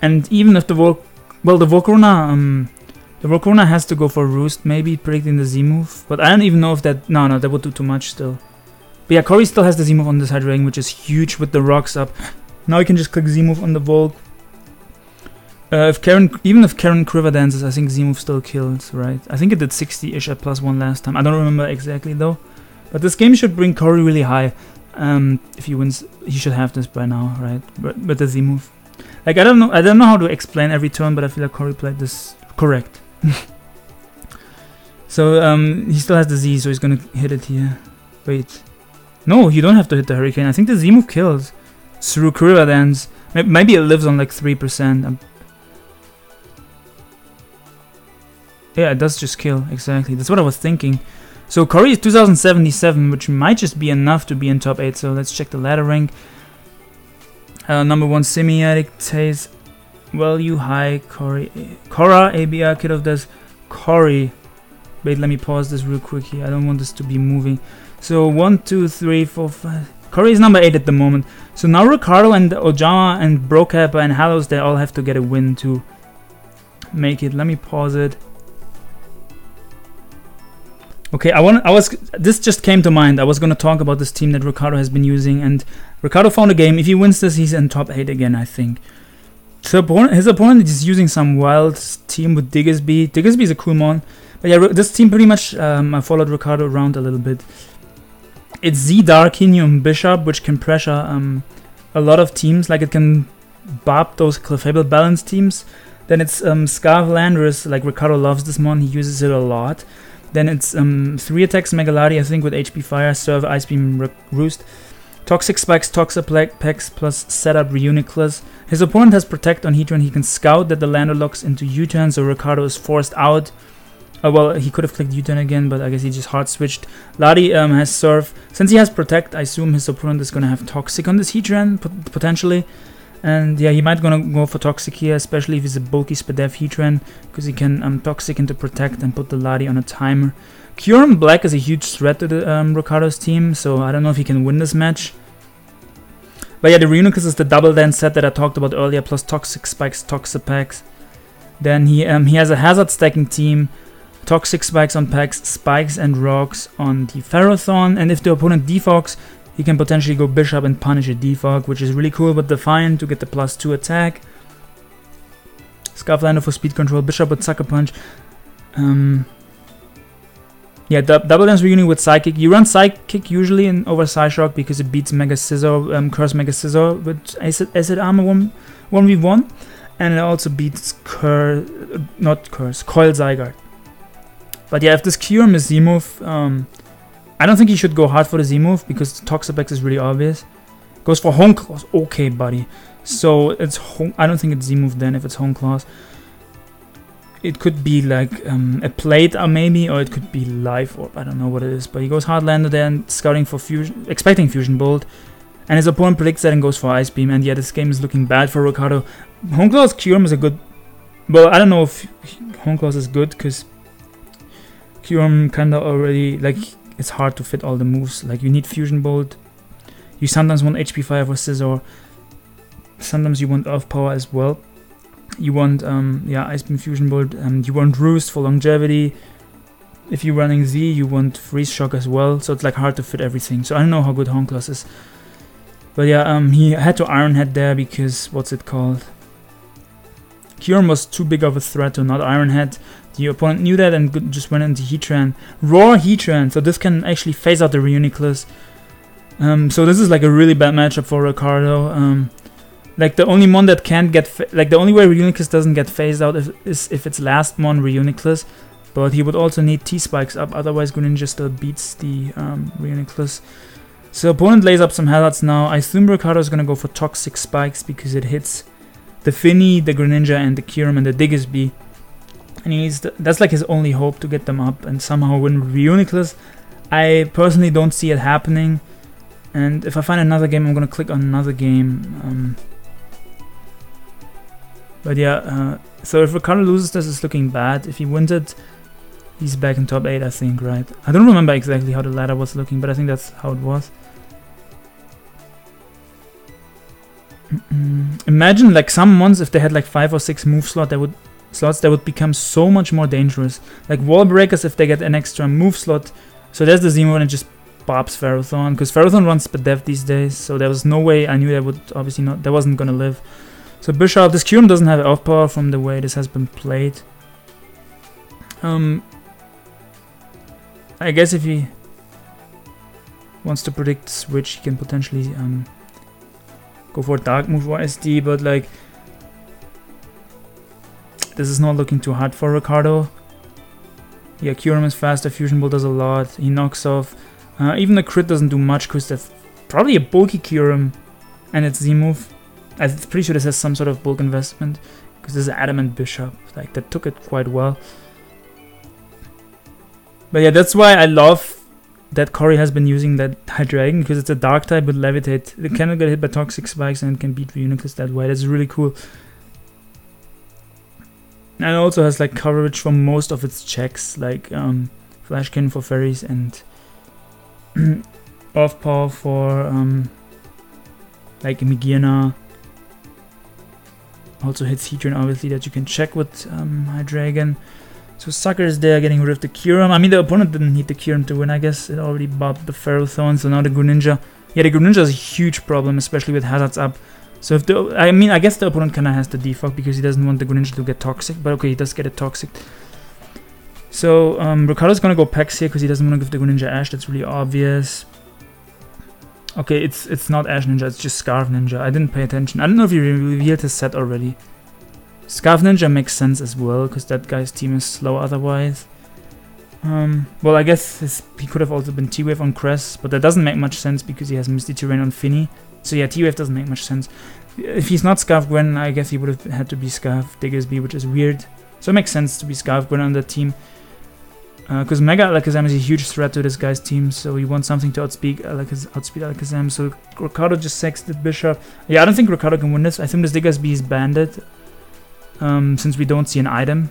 And even if the Vol well the Volcarona um the Volcarona has to go for Roost, maybe predicting the Z move. But I don't even know if that no no that would do too much still. But yeah, Kory still has the Z move on this Hydreigon, which is huge with the rocks up. Now he can just click Z move on the Volk. Uh, if Karen, even if Karen Quiver Dances, I think Z-move still kills, right? I think it did sixty-ish at plus one last time. I don't remember exactly though. But this game should bring Kory really high. Um, if he wins, he should have this by now, right? But with the Z-move, like I don't know, I don't know how to explain every turn, but I feel like Kory played this correct. So um, he still has the Z, so he's gonna hit it here. Wait, no, you don't have to hit the Hurricane. I think the Z-move kills through Quiver Dance. Maybe it lives on like three percent. Um, Yeah, it does just kill, exactly. That's what I was thinking. So Kory is two thousand seventy-seven, which might just be enough to be in top eight. So let's check the ladder rank. Uh, number one, Semiatic, Taze, Value, High, Kory, Korra, A B R, Kid of Death, Kory. Wait, let me pause this real quick here. I don't want this to be moving. So one, two, three, four, five. Kory is number eight at the moment. So now Ricardo and Ojama and Brocappa and Hallows, they all have to get a win to make it. Let me pause it. Okay, I want. I was. This just came to mind. I was going to talk about this team that Ricardo has been using, and Ricardo found a game. If he wins this, he's in top eight again, I think. So opponent, his opponent is using some wild team with Diggersby. Diggersby is a cool mon, but yeah, this team pretty much. Um, I followed Ricardo around a little bit. It's Z Darkinium Bishop, which can pressure um, a lot of teams. Like it can bop those Clefable balance teams. Then it's um, Scarf Landorus. Like Ricardo loves this mon. He uses it a lot. Then it's um, three attacks, Megaladi, I think, with H P Fire, Serve, Ice Beam, Roost. Toxic Spikes, Toxapex, plus Setup, Reuniclus. His opponent has Protect on Heatran. He can scout that the Lando locks into U-Turn, so Ricardo is forced out. Uh, well, he could have clicked U-Turn again, but I guess he just hard-switched. Ladi um, has Serve. Since he has Protect, I assume his opponent is going to have Toxic on this Heatran, potentially. And yeah, he might gonna go for Toxic here, especially if he's a bulky Spadef Heatran, because he can um, Toxic into Protect and put the Ladi on a timer. Kyurem Black is a huge threat to the, um, Ricardo's team, so I don't know if he can win this match. But yeah, the Reuniclus is the double dance set that I talked about earlier, plus Toxic Spikes, Toxapex. Then he um, he has a Hazard stacking team, Toxic Spikes on Pex, Spikes and Rocks on the Ferrothorn, and if the opponent defogs, he can potentially go Bishop and punish a Defog, which is really cool with Defiant to get the plus two attack. Scarf Lander for speed control, Bishop with Sucker Punch. Um, Yeah, the Double Dance Reunion with Psychic. You run Psychic usually in over Psyshock because it beats Mega Scissor, um, Curse Mega Scissor with Acid, Acid Armor one v one. And it also beats Curse, not Curse, Coil Zygarde. But yeah, if this Cure is Z-move, um, I don't think he should go hard for the Z-move because Toxapex is really obvious. Goes for Home Claws. Okay, buddy. So it's home, I don't think it's Z-move then if it's Home Claws. It could be like um, a plate, or maybe, or it could be Life Orb. I don't know what it is, but he goes hard Lander there and scouting for fusion, expecting fusion bolt, and his opponent predicts that and goes for Ice Beam. And yeah, this game is looking bad for Ricardo. Honklaw's Kyurem is a good, well, I don't know if Honklaw is good because Kyurem kind of already, like, it's hard to fit all the moves. Like, you need fusion bolt. You sometimes want H P fire for Scizor. Sometimes you want Earth Power as well. You want, um, yeah, Ice Beam, Fusion Bolt, and you want Roost for longevity. If you're running Z, you want Freeze Shock as well, so it's like hard to fit everything. So I don't know how good Honklaw is. But yeah, um, he had to Iron Head there because, what's it called? Kyurem was too big of a threat to not Iron Head. The opponent knew that and just went into Heatran. Raw Heatran, so this can actually phase out the Reuniclus. Um, so this is like a really bad matchup for Ricardo. Um, Like the only mon that can't get, like the only way Reuniclus doesn't get phased out if, is if it's last mon Reuniclus, but he would also need T-Spikes up, otherwise Greninja still beats the um, Reuniclus. So opponent lays up some Hellards now. I assume Ricardo is going to go for Toxic Spikes because it hits the Finny, the Greninja and the Kyurem and the Diggersby. And he needs the, that's like his only hope to get them up and somehow win Reuniclus. I personally don't see it happening, and if I find another game I'm going to click on another game. Um, But yeah, uh, so if Ricardo loses this, it's looking bad. If he wins it, he's back in top eight, I think, right? I don't remember exactly how the ladder was looking, but I think that's how it was. Mm-mm. Imagine, like, some mons, if they had like five or six move slot, they would, slots, that would become so much more dangerous. Like Wall Breakers, if they get an extra move slot. So there's the Z-move and it just pops Ferrothorn, because Ferrothorn runs Spadef these days, so there was no way I knew that would obviously not, that wasn't gonna live. So Bishop, this Kyurem doesn't have Earth Power from the way this has been played. Um, I guess if he wants to predict Switch, he can potentially um, go for a Dark Move or S D, but like, this is not looking too hard for Ricardo. Yeah, Kyurem is faster, Fusion Bolt does a lot, he knocks off. Uh, even the crit doesn't do much, because that's probably a bulky Kyurem, and it's Z-move. I'm pretty sure this has some sort of bulk investment, because this is Adamant Bishop, like, that took it quite well. But yeah, that's why I love that Kory has been using that Hydreigon, because it's a Dark type with Levitate. It cannot get hit by Toxic Spikes and it can beat Reuniclus that way. That's really cool. And it also has like coverage for most of its checks, like um, Flash Cannon for Fairies and Off Power for um, like Megiana. Also hits Heatran, obviously, that you can check with um, Hydreigon. So Sucker is there, getting rid of the Kyurem. I mean, the opponent didn't need the Kyurem to win, I guess. It already bopped the Ferrothorn, so now the Greninja. Yeah, the Greninja is a huge problem, especially with Hazards up. So if the... I mean, I guess the opponent kind of has the Defog, because he doesn't want the Greninja to get Toxic. But okay, he does get it Toxic. So, um, Ricardo's gonna go Pex here, because he doesn't want to give the Greninja Ash. That's really obvious. Okay, it's it's not Ash Ninja, it's just Scarf Ninja. I didn't pay attention. I don't know if he revealed his set already. Scarf Ninja makes sense as well, because that guy's team is slow otherwise. Um, well, I guess his, he could have also been T-Wave on Kress, but that doesn't make much sense because he has Misty Terrain on Finny. So yeah, T-Wave doesn't make much sense. If he's not Scarf Gwen, I guess he would have had to be Scarf Diggersby, which is weird. So it makes sense to be Scarf Gwen on that team. Because uh, Mega Alakazam is a huge threat to this guy's team, so you want something to outspeed Alakaz outspeed Alakazam. So Ricardo just sacks the Bishop. Yeah, I don't think Ricardo can win this. I think this Diggersby is banded, um, since we don't see an item.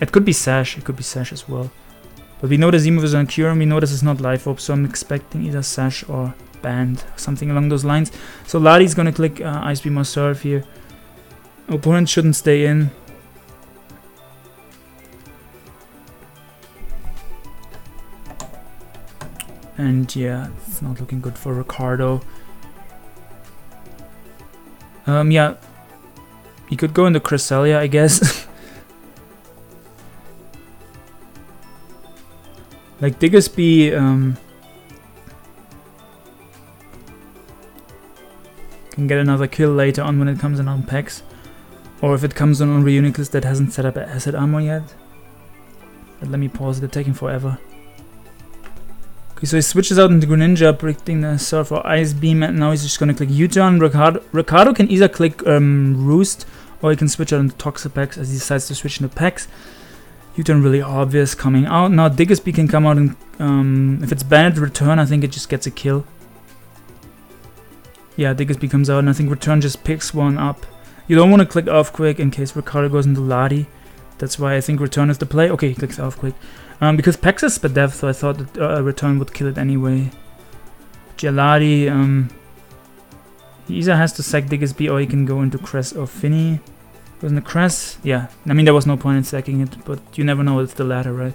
It could be Sash, it could be Sash as well. But we know the Z-move is on Kyurem, we know this is not Life Orb, so I'm expecting either Sash or Band, something along those lines. So Ladi's gonna click uh, Ice Beam or Surf here. Opponent shouldn't stay in. And yeah, it's not looking good for Ricardo. Um, yeah, he could go into Cresselia, I guess. Like Diggersby um, can get another kill later on when it comes in on Pex. Or if it comes in on Reuniclus that hasn't set up Acid Armor yet. But let me pause it, it's taking forever. Okay, so he switches out into Greninja, predicting the Surf or Ice Beam, and now he's just gonna click U-Turn. Ricardo, Ricardo can either click um, Roost, or he can switch out into Toxic Spikes as he decides to switch into Pex. U-Turn really obvious coming out. Now Diggersby can come out and um, if it's banned Return, I think it just gets a kill. Yeah, Diggersby comes out and I think Return just picks one up. You don't want to click Earthquake in case Ricardo goes into Lati. That's why I think Return is the play. Okay, he clicks Earthquake. Um, because Pex is Spadef, so I thought that uh, Return would kill it anyway. Gelati, um, he either has to sack Diggersby or he can go into Cress or Finny. Goes into Cress, yeah. I mean, there was no point in sacking it, but you never know, it's the latter, right?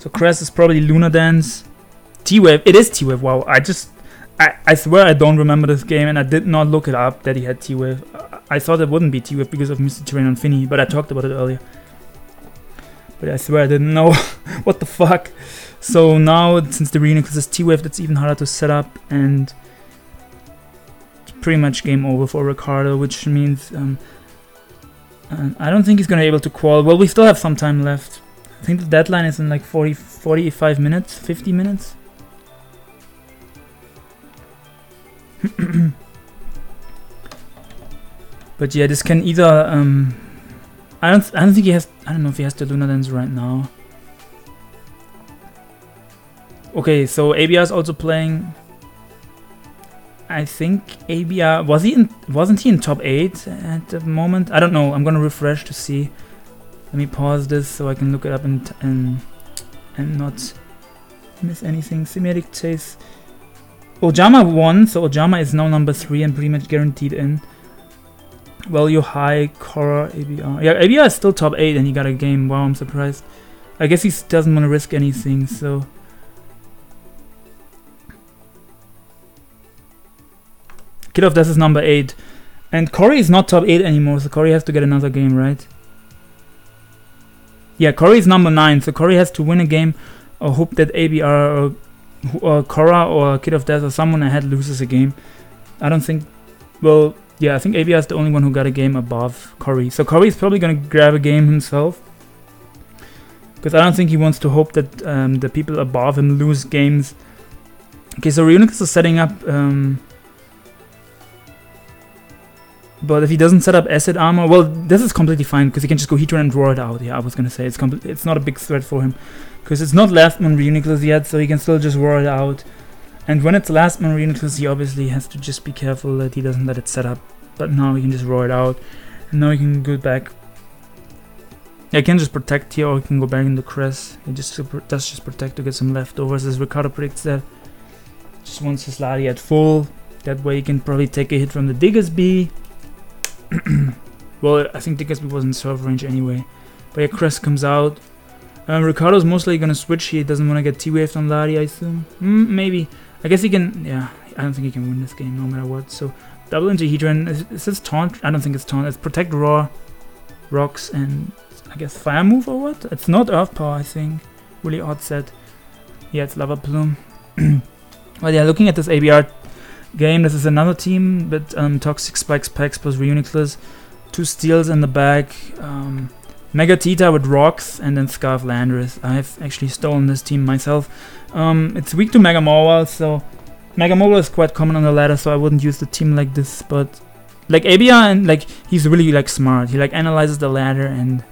So Cress is probably Lunar Dance. T-Wave, it is T-Wave, wow. I just, I, I swear I don't remember this game and I did not look it up that he had T-Wave. I, I thought it wouldn't be T-Wave because of Mister Terrain on Finny, but I talked about it earlier. But I swear I didn't know. What the fuck? So now, since the Reuniclus is T-Wave, that's even harder to set up, and it's pretty much game over for Ricardo, which means um, I don't think he's gonna be able to qual. Well, we still have some time left. I think the deadline is in like forty, forty-five minutes, fifty minutes. But yeah, this can either. Um, I don't. I don't think he has. I don't know if he has the Lunar Dance right now. Okay, so A B R is also playing. I think A B R was he in? Wasn't he in top eight at the moment? I don't know. I'm gonna refresh to see. Let me pause this so I can look it up and and and not miss anything. Semiatic chase. Ojama won, so Ojama is now number three and pretty much guaranteed in. Value high, Kory, A B R. Yeah, A B R is still top eight and he got a game. Wow, I'm surprised. I guess he doesn't want to risk anything, so. Kid of Death is number eight. And Kory is not top eight anymore, so Kory has to get another game, right? Yeah, Kory is number nine, so Kory has to win a game or hope that A B R or, or Kory or Kid of Death or someone ahead loses a game. I don't think. Well. Yeah, I think A B R is the only one who got a game above Kory. So Kory is probably going to grab a game himself. Because I don't think he wants to hope that um, the people above him lose games. Okay, so Reuniclus is setting up. Um, but if he doesn't set up Acid Armor, well, this is completely fine. Because he can just go Heatran and draw it out. Yeah, I was going to say, it's it's not a big threat for him. Because it's not last man Reuniclus yet, so he can still just draw it out. And when it's last man Reuniclus, he obviously has to just be careful that he doesn't let it set up. But now he can just roar it out. And now he can go back. I can just protect here, or he can go back in the Cress. He just does just protect to get some leftovers, as Ricardo predicts that. Just wants his Lati at full. That way he can probably take a hit from the Diggersby. Well, I think Diggersby was in serve range anyway. But yeah, Cress comes out. Uh, Ricardo's mostly gonna switch. He doesn't want to get T-Waved on Lati, I assume. Mm, maybe. I guess he can, yeah, I don't think he can win this game no matter what, so double into Heatran. Is, is this Taunt? I don't think it's Taunt, it's Protect Roar, Rocks, and I guess Fire Move or what? It's not Earth Power, I think, really odd set. Yeah, it's Lava Plume. Well, yeah, looking at this A B R game, this is another team, but um, Toxic Spikes, Pex plus Reuniclus, two steals in the back, um, Mega Tita with Rocks, and then Scarf Landris. I've actually stolen this team myself. Um, it's weak to Mega Mobile, so Mega Mobile is quite common on the ladder, so I wouldn't use the team like this, but like A B R, and like he's really like smart. He like analyzes the ladder and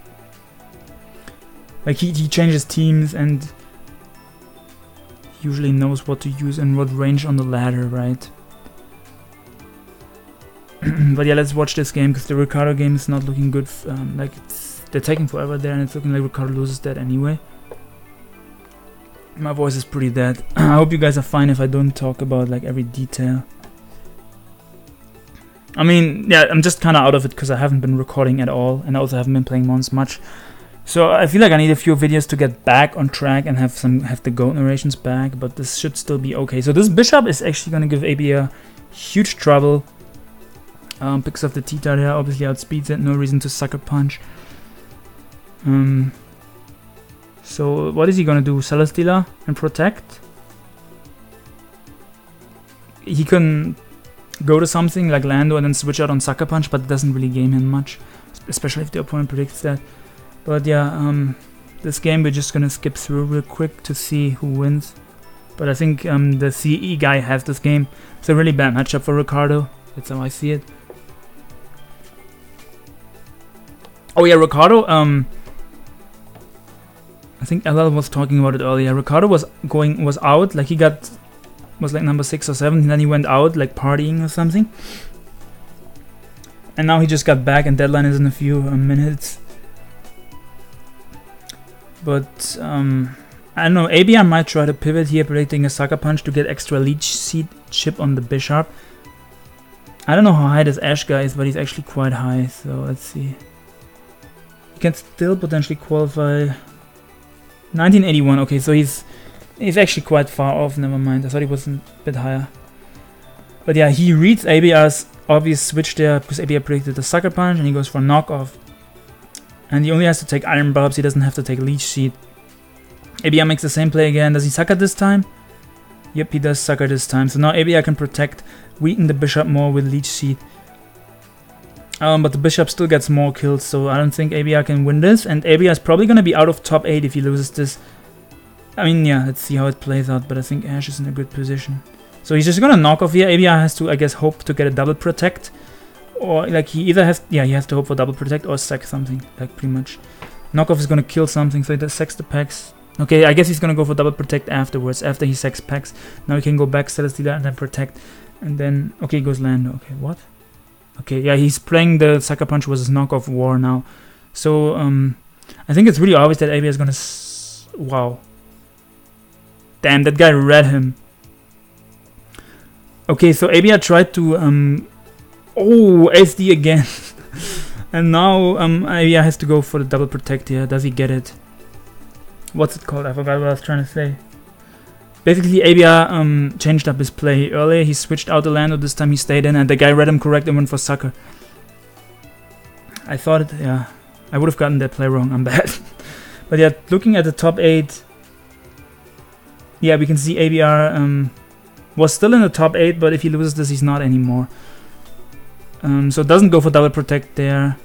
like he, he changes teams and usually knows what to use and what range on the ladder, right? But yeah, let's watch this game because the Ricardo game is not looking good. Um, like it's, they're taking forever there and it's looking like Ricardo loses that anyway. My voice is pretty dead. I hope you guys are fine if I don't talk about like every detail. I mean, yeah, I'm just kind of out of it because I haven't been recording at all and I also haven't been playing Mons much. So I feel like I need a few videos to get back on track and have some have the goat narrations back, but this should still be okay. So this bishop is actually going to give A B R huge trouble. Um, picks off the Tita there, obviously outspeeds it, no reason to sucker punch. Um... So what is he gonna do? Celesteela and protect? He can go to something like Lando and then switch out on Sucker Punch, but it doesn't really game him much, especially if the opponent predicts that. But yeah, um, this game we're just gonna skip through real quick to see who wins. But I think um, the C E guy has this game. It's a really bad matchup for Ricardo. That's how I see it. Oh yeah, Ricardo, um, I think L L was talking about it earlier. Ricardo was going, was out, like he got, was like number six or seven, and then he went out, like partying or something. And now he just got back, and deadline is in a few uh, minutes. But, um, I don't know, A B M might try to pivot here, predicting a Sucker Punch to get extra Leech Seed chip on the Bishop. I don't know how high this Ash guy is, but he's actually quite high, so let's see. He can still potentially qualify. nineteen eighty-one, okay, so he's he's actually quite far off, never mind. I thought he was a bit higher. But yeah, he reads A B R's obvious switch there, because A B R predicted the Sucker Punch, and he goes for Knock Off. And he only has to take Iron Barbs, he doesn't have to take Leech Seed. A B R makes the same play again. Does he sucker this time? Yep, he does sucker this time. So now A B R can protect, weaken the Bishop more with Leech Seed. Um, but the Bishop still gets more kills, so I don't think A B R can win this. And A B R is probably going to be out of top eight if he loses this. I mean, yeah, let's see how it plays out, but I think Ash is in a good position. So he's just going to knock off here. A B R has to, I guess, hope to get a double protect. Or, like, he either has, yeah, he has to hope for double protect or sack something, like, pretty much. Knock off is going to kill something, so he sacks the packs. Okay, I guess he's going to go for double protect afterwards, after he sacks packs. Now he can go back, Celesteela, and then protect. And then, okay, goes Lando. Okay, what? Okay, yeah, he's playing the Sucker Punch versus Knock Off war now. So, um, I think it's really obvious that A B R is going to... S wow. Damn, that guy read him. Okay, so A B R tried to... Um, oh, S D again. And now um, A B R has to go for the double protect here. Does he get it? What's it called? I forgot what I was trying to say. Basically, A B R um, changed up his play. Earlier, he switched out the Lando, this time he stayed in, and the guy read him correct and went for Sucker. I thought it, yeah. I would have gotten that play wrong, I'm bad. But yeah, looking at the top eight, yeah, we can see A B R um, was still in the top eight, but if he loses this, he's not anymore. Um, so it doesn't go for double protect there.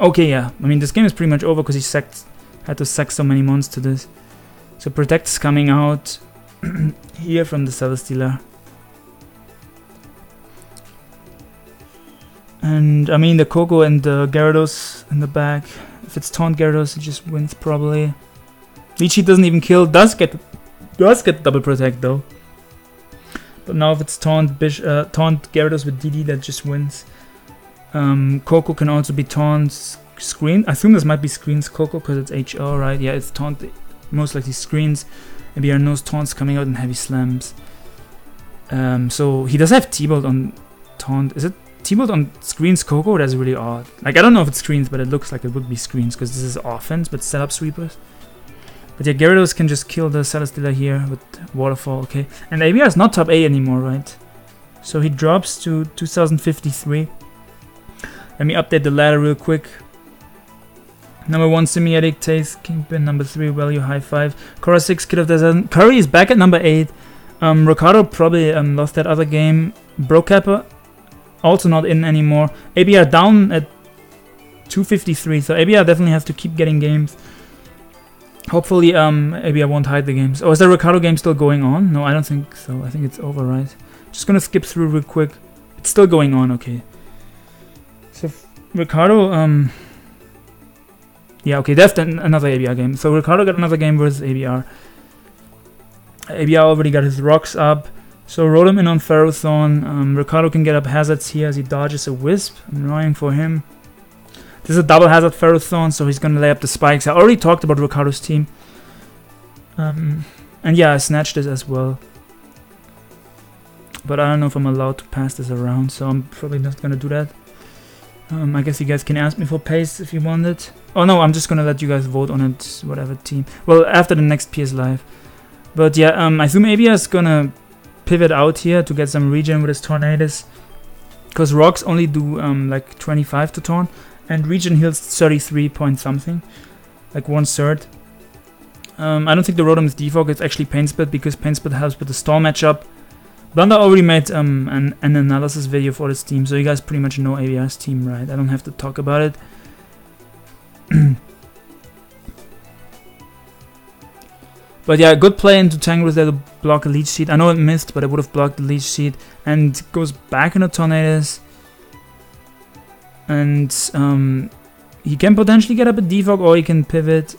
Okay, yeah. I mean, this game is pretty much over because he sacked, had to sack so many mons to this. So protect's coming out here from the Celesteela. And I mean the Coco and the Gyarados in the back. If it's Taunt Gyarados, it just wins probably. Leechy doesn't even kill, does get does get double protect though. But now if it's Taunt Bish, uh, Taunt Gyarados with D D, that just wins. Um, Coco can also be Taunt Screen. I assume this might be Screens Coco because it's H R, right? Yeah, it's Taunt. Most likely Screens, maybe our nose Taunts coming out and Heavy Slams. Um, so he does have T-Bolt on Taunt. Is it T-Bolt on Screens Coco? That's really odd. Like, I don't know if it's Screens, but it looks like it would be Screens because this is offense, but setup sweepers. But yeah, Gyarados can just kill the Celesteela here with Waterfall, okay. And A B R is not top eight anymore, right? So he drops to two thousand fifty-three. Let me update the ladder real quick. Number one, Semiatic, Taste, Kingpin. Number three, Value, High Five. Kory six, Kid of Desert. Kory is back at number eight. Um, Ricardo probably um, lost that other game. Brocapper, also not in anymore. A B R down at two fifty-three, so A B R definitely has to keep getting games. Hopefully um, A B R won't hide the games. Oh, is the Ricardo game still going on? No, I don't think so. I think it's over, right? Just gonna skip through real quick. It's still going on, okay. So, Ricardo... Um, Yeah, okay, that's another A B R game. So Ricardo got another game versus A B R. A B R already got his rocks up. So rolled him in on Ferrothorn. Um, Ricardo can get up hazards here as he dodges a Wisp. Annoying for him. This is a double hazard Ferrothorn, so he's going to lay up the spikes. I already talked about Ricardo's team. Um, and yeah, I snatched this as well. But I don't know if I'm allowed to pass this around, so I'm probably not going to do that. Um, I guess you guys can ask me for pace if you want it. Oh no, I'm just gonna let you guys vote on it, whatever team. Well, after the next P S Live. But yeah, um, I assume A B R is gonna pivot out here to get some regen with his Tornadus. Because rocks only do um, like twenty-five to Torn. And regen heals thirty-three point something. Like one third. Um, I don't think the Rotom's Defog is actually Pain Split, because Pain Split helps with the Storm matchup. Blunder already made um, an, an analysis video for this team, so you guys pretty much know A B R's team, right? I don't have to talk about it. But yeah, good play into Tangrowth there to block a Leech Seed. I know it missed, but it would have blocked the Leech Seed. And goes back into Tornadus. And um, he can potentially get up a Defog, or he can pivot.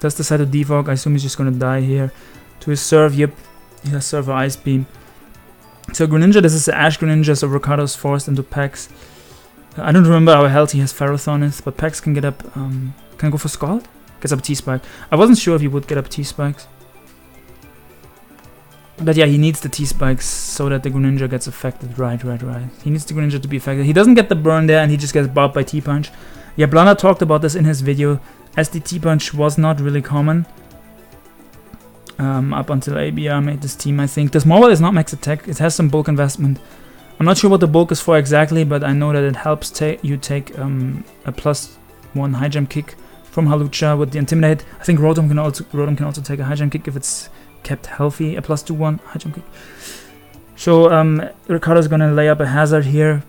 Does decide to Defog. I assume he's just going to die here. To his serve, yep. He has serve or Ice Beam. So Greninja, this is the Ash Greninja, so Ricardo's forced into Pax. I don't remember how healthy his Ferrothorn is, but Pax can get up, um, can I go for Scald? Gets up T-Spike. I wasn't sure if he would get up T-Spikes. But yeah, he needs the T-Spikes so that the Greninja gets affected, right, right, right. He needs the Greninja to be affected. He doesn't get the burn there and he just gets bopped by T-Punch. Yeah, Blana talked about this in his video, as the T-Punch was not really common. Um, up until A B R made this team, I think. This mobile is not max attack, it has some bulk investment. I'm not sure what the bulk is for exactly, but I know that it helps ta you take um, a plus one high jump kick from Halucha with the Intimidate. I think Rotom can also Rotom can also take a high jump kick if it's kept healthy, a plus two one high jump kick. So um, Ricardo's gonna lay up a hazard here,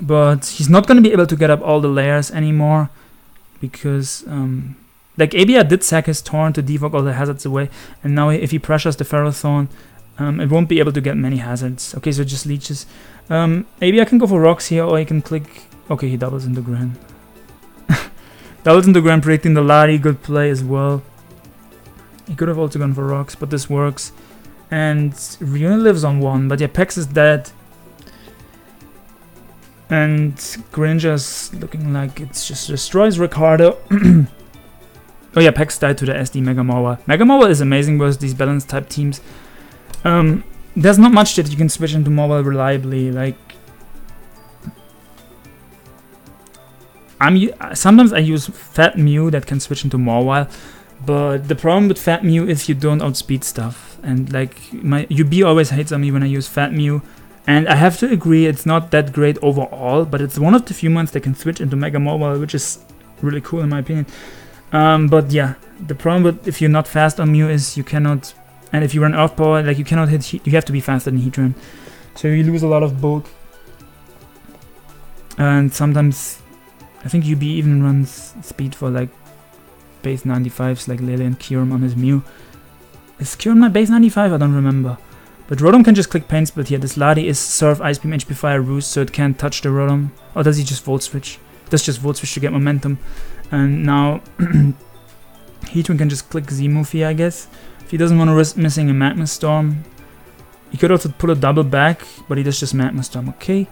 but he's not gonna be able to get up all the layers anymore, because um, like, A B R did sack his Torn to Defog all the hazards away, and now if he pressures the Ferrothorn, um, it won't be able to get many hazards. Okay, so just Leeches. Um, A B R can go for Rocks here, or he can click... Okay, he doubles into Gran. doubles into Gran, predicting the Lari, good play as well. He could have also gone for Rocks, but this works. And Riona lives on one, but yeah, Pax is dead. And Greninja's looking like it just destroys Ricardo. Oh yeah, Pax died to the S D Megamowa. Megamowa is amazing versus these balance type teams. Um, there's not much that you can switch into mobile reliably. Like, I'm sometimes I use Fat Mew that can switch into mobile, but the problem with Fat Mew is you don't outspeed stuff. And like, my U B always hates on me when I use Fat Mew, and I have to agree it's not that great overall, but it's one of the few ones that can switch into Megamowa, which is really cool in my opinion. Um, but yeah, the problem with if you're not fast on Mew is you cannot, and if you run Earth Power, like you cannot hit, you have to be faster than Heatran. So you lose a lot of bulk. And sometimes, I think U B even runs speed for like base ninety-fives, like Lele and Kyurem on his Mew. Is Kyurem not base ninety-five? I don't remember. But Rotom can just click Pain Split here. This Lati is Surf, Ice Beam, H P Fire, Roost, so it can't touch the Rotom. Or does he just Volt Switch? Does just Volt Switch to get momentum. And now Heatran can just click Z-move here, I guess. If he doesn't want to risk missing a Magma Storm. He could also pull a double back, but he does just Magma Storm, okay.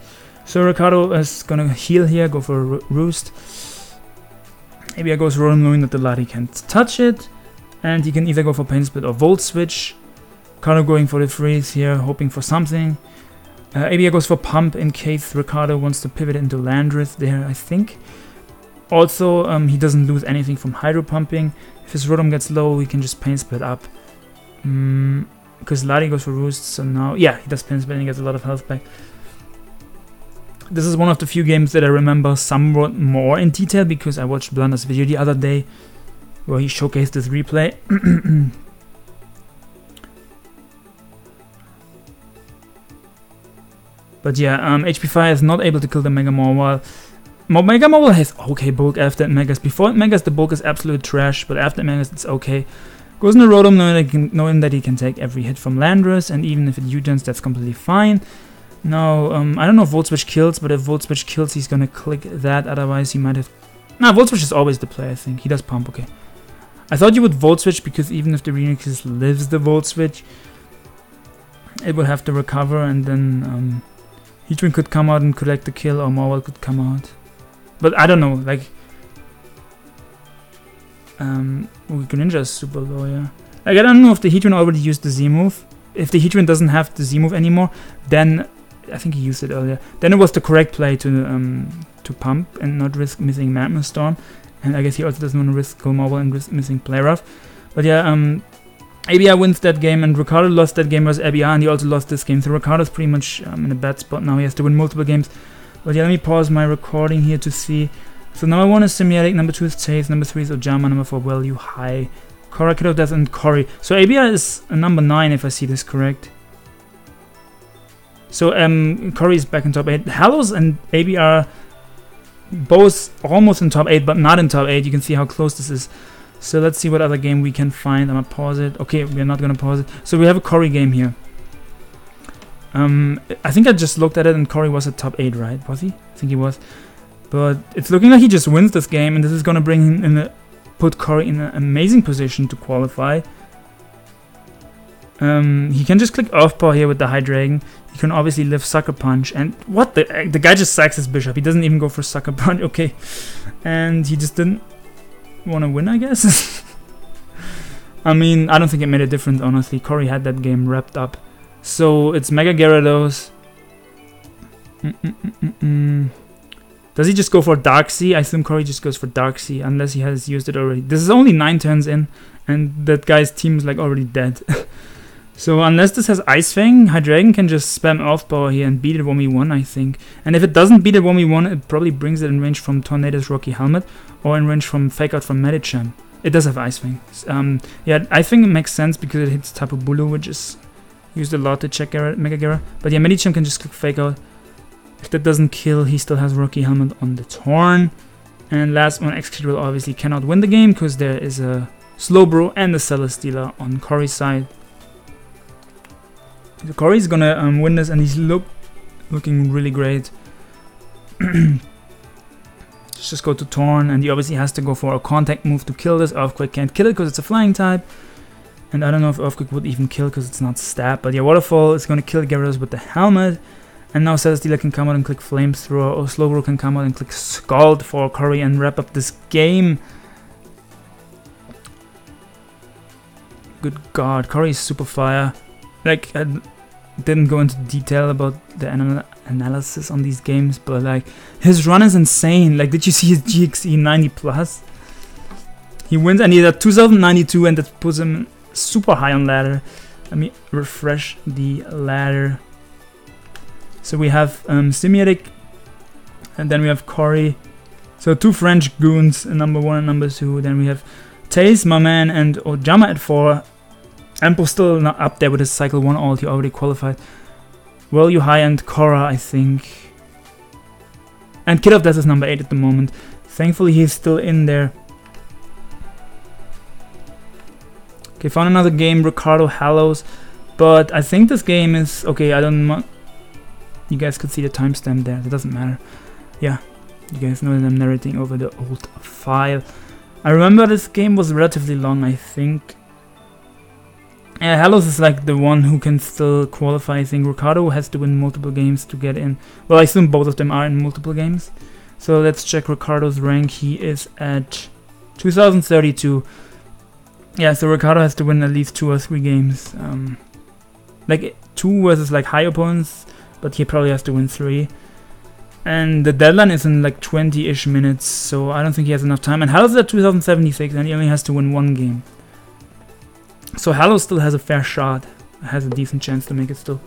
So Ricardo is gonna heal here, go for a Roost. Maybe I goes Rotom knowing that the Lati can't touch it. And he can either go for Pain Split or Volt Switch. Ricardo going for the freeze here, hoping for something. Uh, A B R goes for Pump in case Ricardo wants to pivot into Landrith there, I think. Also, um, he doesn't lose anything from Hydro Pumping. If his Rotom gets low, he can just Pain Split up. Mm, because Lati goes for Roost, so now... Yeah, he does Pain Split and he gets a lot of health back. This is one of the few games that I remember somewhat more in detail, because I watched Blanda's video the other day where he showcased this replay. But yeah, um, H P Fire is not able to kill the Megamore while... Mega Mobile has okay bulk after it Megas. Before it Megas, the bulk is absolute trash, but after it Megas, it's okay. Goes into Rotom knowing that, he can, knowing that he can take every hit from Landrith, and even if it U-turns, that's completely fine. Now, um, I don't know if Volt Switch kills, but if Volt Switch kills, he's gonna click that, otherwise he might have... Nah, Volt Switch is always the play, I think. He does Pump, okay. I thought you would Volt Switch, because even if the Reuniclus lives the Volt Switch, it will have to recover, and then um, Heatran could come out and collect the kill, or Mobile could come out. But I don't know, like... Um, ooh, Greninja is super low, yeah. Like, I don't know if the Heatran already used the Z-move. If the Heatran doesn't have the Z-move anymore, then... I think he used it earlier. Then it was the correct play to um, to pump and not risk missing Magma Storm. And I guess he also doesn't want to risk Go Mobile and risk missing Play Rough. But yeah, um, A B R wins that game, and Ricardo lost that game versus A B R, and he also lost this game. So Ricardo's pretty much um, in a bad spot now. He has to win multiple games. But yeah, let me pause my recording here to see. So number one is Semiatic, number two is Chase, number three is Ojama, number four Value High, Korakidov Death and Kory. So A B R is a number nine if I see this correct. So um, Kory is back in top eight. Halos and A B R both almost in top eight, but not in top eight. You can see how close this is. So let's see what other game we can find. I'm gonna pause it. Okay, we're not gonna pause it. So we have a Kory game here. Um, I think I just looked at it and Kory was at top eight, right? Was he? I think he was. But it's looking like he just wins this game, and this is gonna bring him in a, put Kory in an amazing position to qualify. Um, he can just click Earth Power here with the Hydreigon. He can obviously live Sucker Punch, and what the the guy just sacks his Bishop. He doesn't even go for Sucker Punch. Okay, and he just didn't want to win, I guess. I mean, I don't think it made a difference, honestly. Kory had that game wrapped up. So it's Mega Gyarados. Mm -mm -mm -mm -mm. Does he just go for Darkseid? I assume Kory just goes for Darkseid, unless he has used it already. This is only nine turns in, and that guy's team is like already dead. So unless this has Ice Fang, Hydreigon can just spam Earth Power here and beat it one v one, I think. And if it doesn't beat it one v one, it probably brings it in range from Tornadus Rocky Helmet, or in range from Fake Out from Medicham. It does have Ice Fang. Um, yeah, I think it makes sense because it hits Tapu Bulu, which is used a lot to check Mega Gyarados. But yeah, Medicham can just click Fake Out. If that doesn't kill, he still has Rocky Helmet on the Torn. And last one, Excadrill obviously cannot win the game because there is a Slowbro and a Celesteela on Kory's side. So Kory's gonna um, win this, and he's look looking really great. Let's just go to Torn, and he obviously has to go for a contact move to kill this. Earthquake can't kill it because it's a flying type. And I don't know if Earthquake would even kill because it's not stab. But yeah, Waterfall is gonna kill Gyarados with the helmet. And now Celesteela can come out and click Flamethrower, or Slowbro can come out and click Scald for Kory and wrap up this game. Good god, Kory is super fire. Like, I didn't go into detail about the anal analysis on these games, but like, his run is insane. Like, did you see his G X E ninety plus? He wins, and he's at two thousand ninety-two, and that puts him super high on ladder. Let me refresh the ladder. So we have um, Semiatic, and then we have Kory. So two French goons, number one and number two. Then we have Taze, my man, and Ojama at four. Ampo still not up there with his cycle one ult. He already qualified. Well, you high and Korra, I think. And Kid of Death is number eight at the moment. Thankfully, he's still in there. Okay, found another game, Ricardo Halos. But I think this game is okay. I don't know. You guys could see the timestamp there, that doesn't matter. Yeah, you guys know that I'm narrating over the old file. I remember this game was relatively long, I think. Yeah, Halos is like the one who can still qualify, I think. Ricardo has to win multiple games to get in. Well, I assume both of them are in multiple games. So let's check Ricardo's rank. He is at two thousand thirty-two. Yeah, so Ricardo has to win at least two or three games. Um, like two versus like high opponents. But he probably has to win three. And the deadline is in like twenty-ish minutes, so I don't think he has enough time. And Halos is at two thousand seventy-six, and he only has to win one game. So Halos still has a fair shot. Has a decent chance to make it still.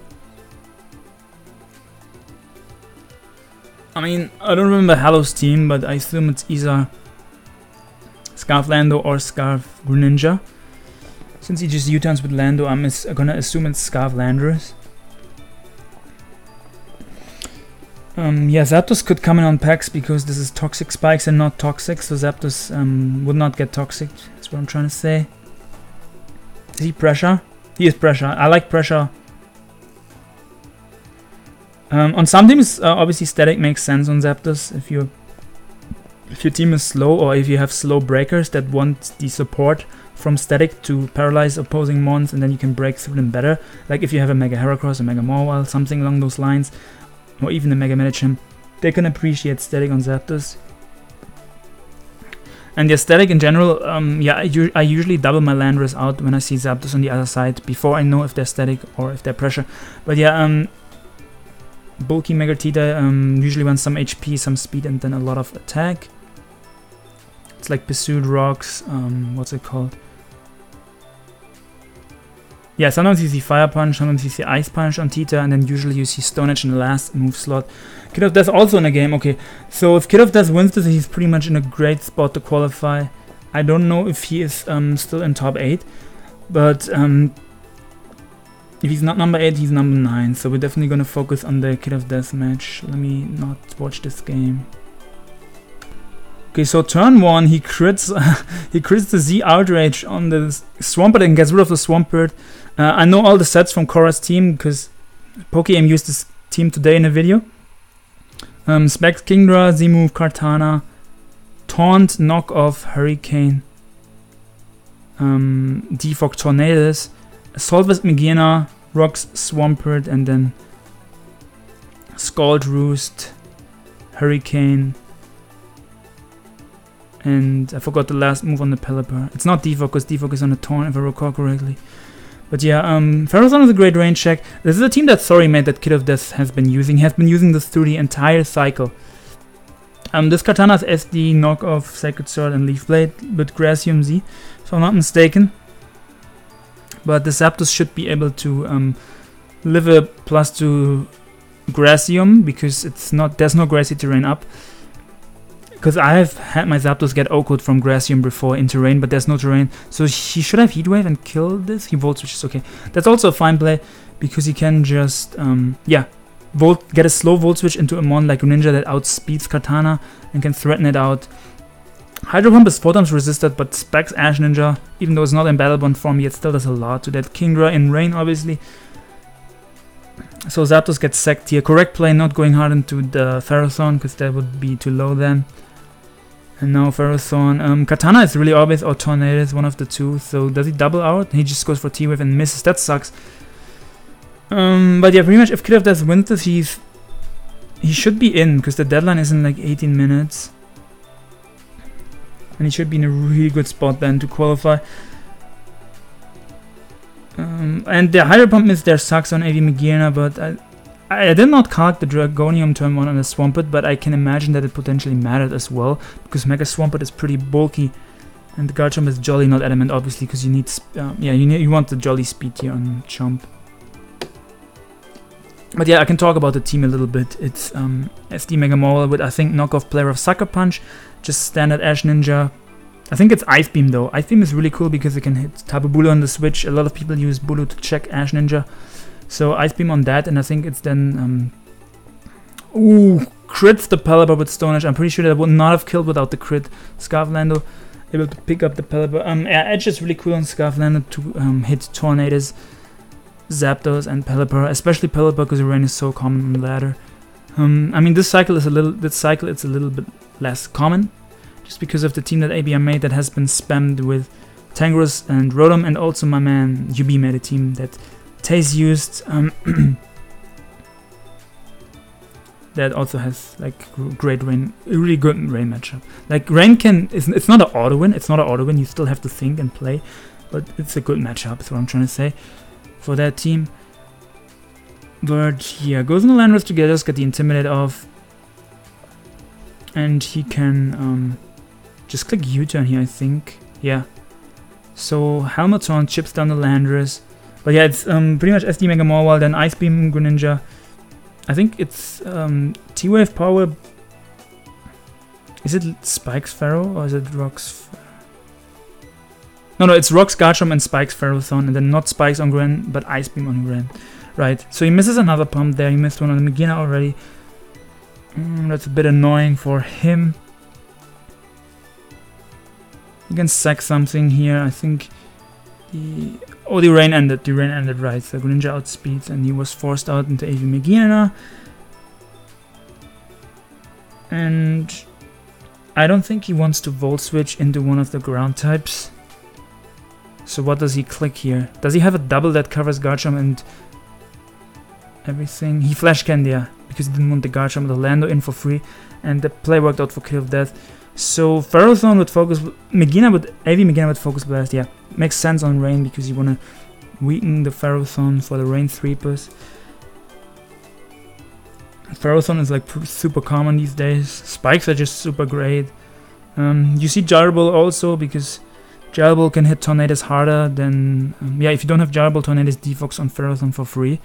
I mean, I don't remember Halos' team, but I assume it's either Scarf Lando or Scarf Greninja. Since he just U-turns with Lando, I'm gonna assume it's Scarf Landorus. Um, yeah, Zapdos could come in on packs because this is Toxic Spikes and not Toxic, so Zapdos um, would not get Toxic. That's what I'm trying to say. Is he pressure? He is pressure. I like pressure. Um, on some teams, uh, obviously static makes sense on Zapdos. If you, if your team is slow, or if you have slow breakers that want the support from static to paralyze opposing mons, and then you can break through them better. Like if you have a Mega Heracross, a Mega Mawile, something along those lines. Or even the Mega Medicham, they can appreciate static on Zapdos. And yeah, static in general, um, yeah, I, u I usually double my Landorus out when I see Zapdos on the other side, before I know if they're static or if they're pressure. But yeah, um, bulky Megatita um, usually wants some H P, some speed, and then a lot of attack. It's like Pursued Rocks, um, what's it called? Yeah, sometimes you see Fire Punch, sometimes you see Ice Punch on Tita, and then usually you see Stone Edge in the last move slot. Kid of Death also in a game, okay. So if Kid of Death wins this, he's pretty much in a great spot to qualify. I don't know if he is um, still in top eight, but um, if he's not number eight, he's number nine. So we're definitely gonna focus on the Kid of Death match. Let me not watch this game. Okay, so turn one, he crits, he crits the Z Outrage on the Swampert and gets rid of the Swampert. Uh, I know all the sets from Kora's team because PokeM used this team today in a video. Um, Specs, Kingdra, Z-Move, Kartana, Taunt, Knock Off, Hurricane, um, Defog, Tornadus, Assault Vest, Megiana, Rocks, Swampert, and then Scald, Roost, Hurricane, and I forgot the last move on the Pelipper. It's not Defog because Defog is on the Taunt if I recall correctly. But yeah, um, Ferrothorn is a great range check. This is a team that sorry mate that Kid of Death has been using. Has been using this through the entire cycle. Um, this Kartana's S D, Knock Off, Sacred Sword, and Leaf Blade with Gracium Z, if I'm not mistaken. But the Zapdos should be able to um, live a plus two Gracium because it's not there's no grassy terrain up. Because I have had my Zapdos get Oko'd from Gracium before in terrain, but there's no terrain. So he should have Heat Wave and kill this. He Volt Switches, okay. That's also a fine play, because he can just, um, yeah, Volt, get a slow Volt Switch into a Mon like Greninja that outspeeds Kartana and can threaten it out. Hydro Pump is four times resisted, but Specs Ash Ninja, even though it's not in Battlebond form yet, still does a lot to that. Kingdra in rain, obviously. So Zapdos gets sacked here. Correct play, not going hard into the Ferrothorn, because that would be too low then. And now Ferrothorn, um, Kartana is really obvious, or Tornadus, one of the two, so does he double out? He just goes for T-Wave and misses, that sucks. Um, but yeah, pretty much if Kid of Death wins this, he's, he should be in, because the deadline is in like eighteen minutes. And he should be in a really good spot then to qualify. Um, and the Hydro Pump is there sucks on A V Megiana, but I, I did not card the Dragonium turn one on the Swampert, but I can imagine that it potentially mattered as well, because Mega Swampert is pretty bulky, and the Garchomp is Jolly, not Adamant, obviously, because you need, um, yeah, you need, you want the Jolly speed here on Chomp. But yeah, I can talk about the team a little bit. It's um, S D Mega Mole with I think knockoff player of Sucker Punch, just standard Ash Ninja. I think it's Ice Beam though. Ice Beam is really cool because it can hit Tapu Bulu on the Switch. A lot of people use Bulu to check Ash Ninja. So Ice Beam on that, and I think it's then, um, ooh, crits the Pelipper with Stone Edge. I'm pretty sure that would not have killed without the crit. Scarf Lando able to pick up the Pelipper. Um, yeah, Edge is really cool on Scarf Lando to um, hit Tornadus, Zapdos, and Pelipper, especially Pelipper because Rain is so common on the ladder. Um, I mean, this cycle is a little, this cycle it's a little bit less common, just because of the team that A B M made that has been spammed with Tangrowth and Rotom, and also my man U B made a team that Taze used, um, that also has like great rain, really good rain matchup. Like rain can, it's, it's not an auto win, it's not an auto win, you still have to think and play, but it's a good matchup, is what I'm trying to say, for that team. But yeah, goes in the Landorus to get us, get the Intimidate off, and he can um, just click U-Turn here, I think, yeah. So Helmeton chips down the Landorus. But yeah, it's um, pretty much S D Mega Mawile, then Ice Beam, Greninja. I think it's um, T-Wave Power. Is it Spikes Ferro or is it Rocks? No, no, it's Rocks Garchomp and Spikes Ferrothorn, and then not Spikes on Gren, but Ice Beam on Gren. Right, so he misses another pump there, he missed one on the Megiana already. Mm, that's a bit annoying for him. He can sack something here, I think. The oh, the rain ended, the rain ended, right, so Greninja outspeeds and he was forced out into A V Megiana. And I don't think he wants to Volt Switch into one of the ground types. So what does he click here? Does he have a double that covers Garchomp and everything? He flash Candia because he didn't want the Garchomp or the Lando in for free, and the play worked out for Kid of Death. So Ferrothorn would focus, Megiana would, A V Megiana would focus blast, yeah. Makes sense on rain because you wanna weaken the Ferrothorn for the rain three-pers. Ferrothorn is like super common these days. Spikes are just super great. Um, you see Jarble also because Jarble can hit Tornadus harder than, um, yeah, if you don't have Jarble, Tornadus defogs on Ferrothorn for free.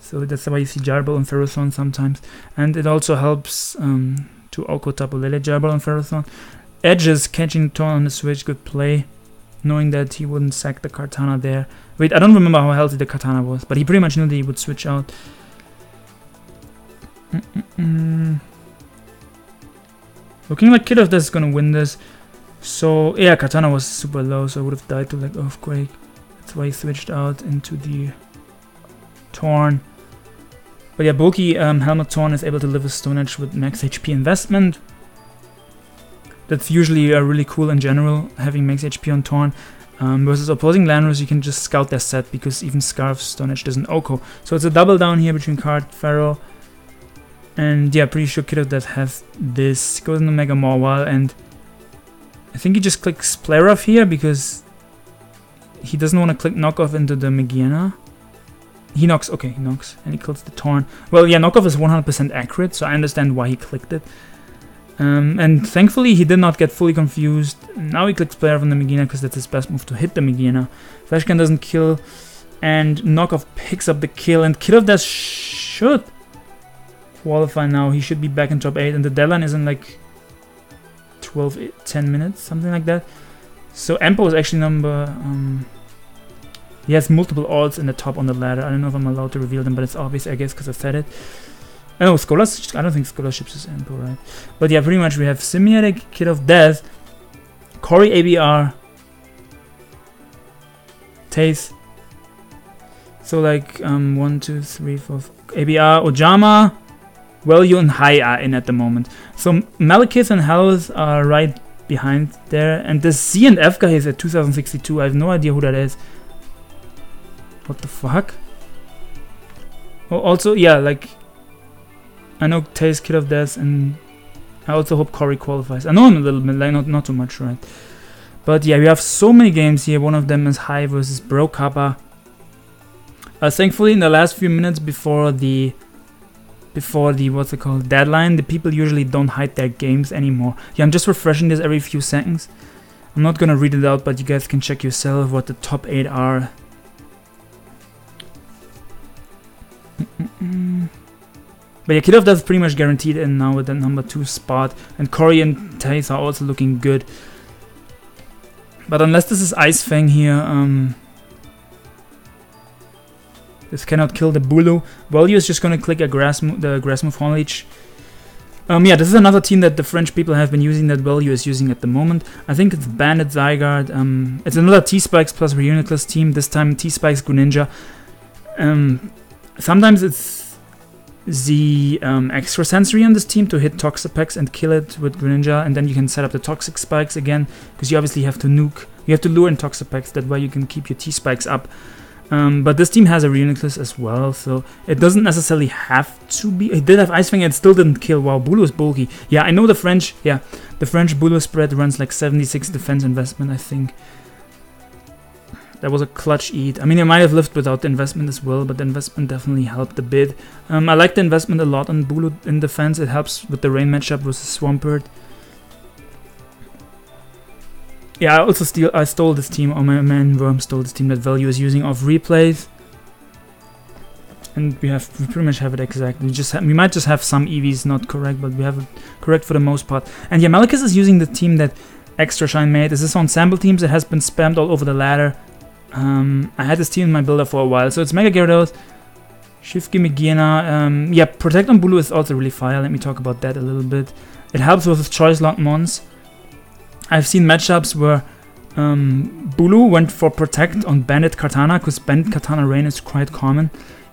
So that's why you see Jarble on Ferrothorn sometimes. And it also helps um, to Oko Tapu Lele Jarble on Ferrothorn. edges, catching Torn on the switch, good play. Knowing that he wouldn't sack the Kartana there. Wait, I don't remember how healthy the Kartana was, but he pretty much knew that he would switch out. Mm -mm -mm. Looking like Kiddoff that's gonna win this. So, yeah, Kartana was super low, so I would have died to like Earthquake. That's why he switched out into the Torn. But yeah, bulky um, Helmet Torn is able to live with Stone Edge with max H P investment. That's usually uh, really cool in general, having max H P on Torn. Um, versus opposing Landorus, you can just scout their set because even Scarf Stone Edge doesn't Oko. So it's a double down here between Card, Pharaoh. And yeah, pretty sure Kiddoff that has this. Goes into Mega Mawile, and I think he just clicks Play Rough here because he doesn't want to click Knock Off into the Megiana. He knocks, okay, he knocks, and he kills the Torn. Well, yeah, Knock Off is one hundred percent accurate, so I understand why he clicked it. Um, and thankfully, he did not get fully confused. Now he clicks Play Rough on the Megiana because that's his best move to hit the Megiana. Flashgun doesn't kill, and Knock Off picks up the kill, and Kiddoff does should qualify now. He should be back in top eight, and the deadline is in like twelve, ten minutes, something like that. So Empo is actually number, um, he has multiple alts in the top on the ladder. I don't know if I'm allowed to reveal them, but it's obvious, I guess, because I said it. I know, Scholarship, I don't think Scholarships is Empo, right? But yeah, pretty much we have Semiatic, Kid of Death, Kory A B R, Taze. So like, um, one, two, three, four, four. A B R, Ojama, Welyu and Hai are in at the moment. So Malekith and Hallows are right behind there. And the C and F guy is at two thousand sixty-two. I have no idea who that is. What the fuck? Oh, also, yeah, like, I know Taze, Kid of Death, and I also hope Kory qualifies. I know him a little bit, like, not, not too much, right? But yeah, we have so many games here. One of them is Hai versus Bro Kappa. Uh, thankfully, in the last few minutes before the before the what's it called deadline, the people usually don't hide their games anymore. Yeah, I'm just refreshing this every few seconds. I'm not gonna read it out, but you guys can check yourself what the top eight are. Mm-mm-mm. But yeah, Kiddoff that's pretty much guaranteed in now with that number two spot, and Kory and Taze are also looking good. But unless this is Ice Fang here, um. This cannot kill the Bulu. Welyu is just gonna click a grass mo the grass move Horn Leech. Um, yeah, this is another team that the French people have been using that Welyu is using at the moment. I think it's Bandit Zygarde. Um, it's another T-Spikes plus Reuniclus team. This time T-Spikes Greninja. Um, sometimes it's the um, extra sensory on this team to hit Toxapex and kill it with Greninja, and then you can set up the Toxic Spikes again because you obviously have to nuke. You have to lure in Toxapex. That way you can keep your T-Spikes up. Um, but this team has a Reuniclus as well, so it doesn't necessarily have to be. It did have Ice Fang and it still didn't kill. Wow, Bulu is bulky. Yeah, I know the French, yeah, the French Bulu spread runs like seventy-six defense investment, I think. That was a clutch eat. I mean, I might have lived without the investment as well, but the investment definitely helped a bit. Um, I like the investment a lot on Bulu in defense. It helps with the rain matchup versus Swampert. Yeah, I also steal, I stole this team, or my man Worm stole this team that Welyu is using off replays. And we have, we pretty much have it exactly. We just have, we might just have some E Vs not correct, but we have it correct for the most part. And yeah, Malekith is using the team that Extra Shine made. This is on sample teams, it has been spammed all over the ladder. Um, I had this team in my builder for a while, so it's Mega Gyarados, Shifki Megiana. Um, yeah, Protect on Bulu is also really fire, let me talk about that a little bit. It helps with Choice Lock Mons. I've seen matchups where um, Bulu went for Protect on Bandit Kartana, because Bandit Kartana Rain is quite common.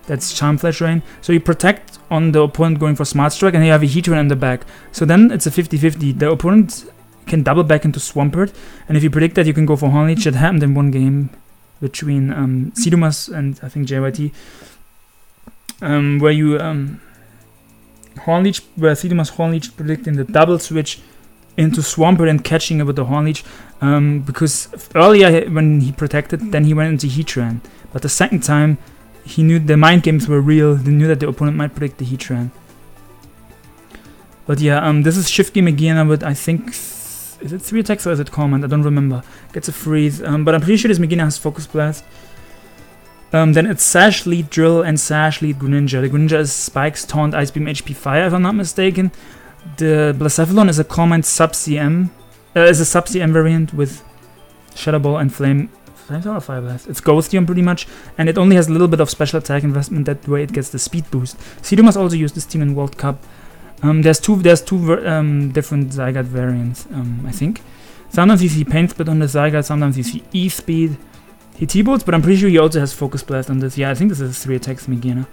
That's Charm Flash Rain. So you Protect on the opponent going for Smart Strike, and you have a Heatran in the back. So then it's a fifty fifty. The opponent can double back into Swampert, and if you predict that, you can go for Horn Leech. That happened in one game between um, Sidumas and I think J Y T, um, where you um, Horn Leech, where Sidumas Horn Leech predicting the double switch into Swampert and catching it with the Horn Leech, um, because earlier when he protected, then he went into Heatran. But the second time, he knew the mind games were real. They knew that the opponent might predict the Heatran. But yeah, um, this is Shifki Megiana with, I think, is it three attacks or is it Command? I don't remember. Gets a freeze, um, but I'm pretty sure this Megiana has Focus Blast. Um, then it's Sash, Lead Drill, and Sash, Lead Greninja. The Greninja is Spikes, Taunt, Ice Beam, H P, Fire, if I'm not mistaken. The Blacephalon is a Command sub C M, Uh, it's a Sub-C M variant with Shadow Ball and Flame... Flame Tower or Fire Blast? It's Ghostium pretty much, and it only has a little bit of special attack investment, that way it gets the speed boost. Seeduma's also used this team in World Cup. Um, there's two There's two um, different Zygarde variants, um, I think. Sometimes you see Pain Split on the Zygarde, sometimes you see E-Speed. He T-Bolts, but I'm pretty sure he also has Focus Blast on this. Yeah, I think this is three attacks Megaena.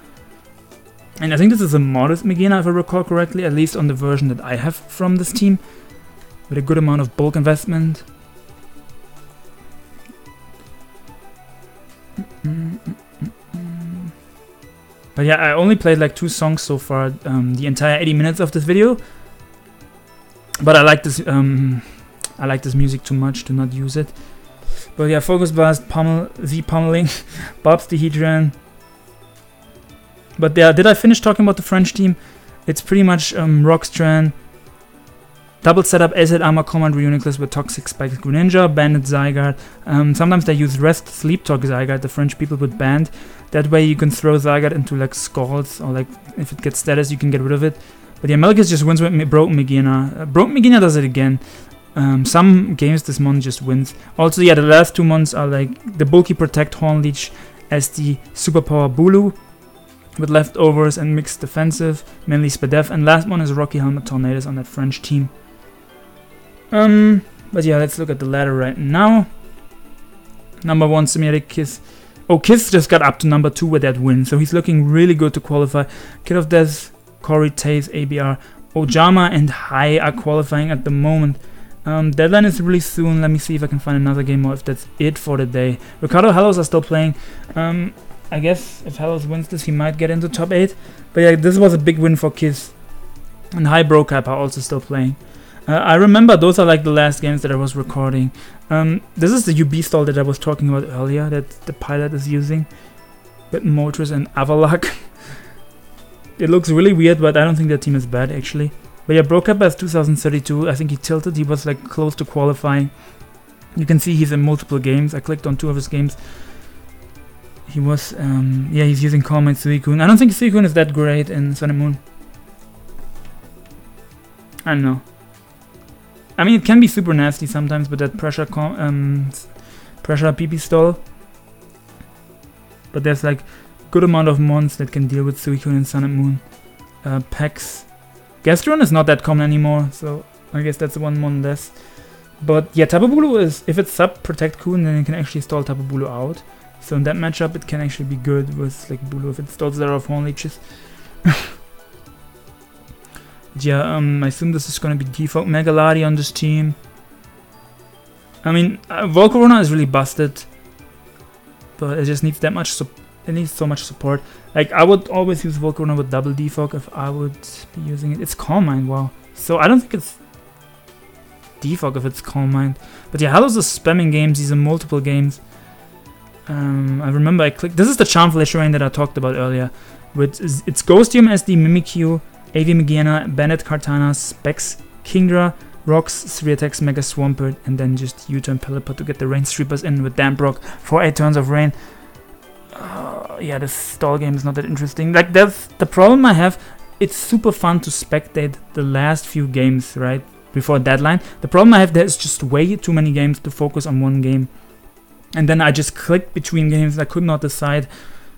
And I think this is a modest Megaena, if I recall correctly, at least on the version that I have from this team. With a good amount of bulk investment. But yeah, I only played like two songs so far, um, the entire eighty minutes of this video. But I like this um, I like this music too much to not use it. But yeah, Focus Blast, Pummel, Z-Pummeling, Bobs the Heatran. But yeah, did I finish talking about the French team? It's pretty much um, Rockstrand, double setup, Acid Armor, Command, Reuniclus with Toxic Spikes, Greninja, Bandit, Zygarde. Um, sometimes they use Rest, Sleep Talk Zygarde, the French people with Band. That way you can throw Zygarde into like Scalds, or like if it gets status you can get rid of it. But yeah, Melkis just wins with me Broken Megaena. Uh, Broken Megaena does it again. Um, some games this mon just wins. Also yeah, the last two mons are like the bulky Protect Hornleech as the Superpower Bulu, with leftovers and mixed defensive, mainly Spadef, and last one is Rocky Helmet Tornadus on that French team. Um, but yeah, let's look at the ladder right now. Number one, Semiatic Kiss. Oh, Kiss just got up to number two with that win, so he's looking really good to qualify. Kid of Death, Kory, Taze, A B R, Ojama, and Hai are qualifying at the moment. Um, deadline is really soon. Let me see if I can find another game or if that's it for the day. Ricardo Hallows are still playing. Um, I guess if Hallows wins this, he might get into top eight. But yeah, this was a big win for Kiss. And High Brocap are also still playing. Uh, I remember those are like the last games that I was recording. Um, this is the U B stall that I was talking about earlier that the pilot is using. With Moltres and Avalok. It looks really weird, but I don't think that team is bad actually. But yeah, Brocap has two thousand thirty-two. I think he tilted. He was like close to qualifying. You can see he's in multiple games. I clicked on two of his games. He was, um, yeah, he's using Calm and Suicune. I don't think Suicune is that great in Sun and Moon. I don't know. I mean, it can be super nasty sometimes, but that pressure com um, pressure P P stall. But there's like good amount of mons that can deal with Suicune in Sun and Moon. Uh, Pax. Gastron is not that common anymore, so I guess that's one mon less. But yeah, Tapu Bulu is, if it's sub Protect Coon, then you can actually stall Tapu Bulu out. So in that matchup, it can actually be good with like Bulu if it stalls there of Hornleeches. Yeah, um, I assume this is gonna be Defog Megaladi on this team. I mean, uh, Volcarona is really busted, but it just needs that much. It needs so much support. Like I would always use Volcarona with double Defog if I would be using it. It's Calm Mind, wow. So I don't think it's Defog if it's Calm Mind. But yeah, Hallows is spamming games. He's in multiple games. Um, I remember I clicked. This is the Charm Flash Rain that I talked about earlier. With it's Ghostium as the Mimikyu, A V Megaena, Bandit, Kartana, Specs, Kingdra, Rocks, three attacks, Mega Swampert, and then just U-Turn Pelipper to get the Rain Sweepers in with Damp Rock for eight turns of rain. Uh, yeah, this stall game is not that interesting. Like that's the problem I have. It's super fun to spectate the last few games right before deadline. The problem I have there is just way too many games to focus on one game. And then I just clicked between games and I could not decide.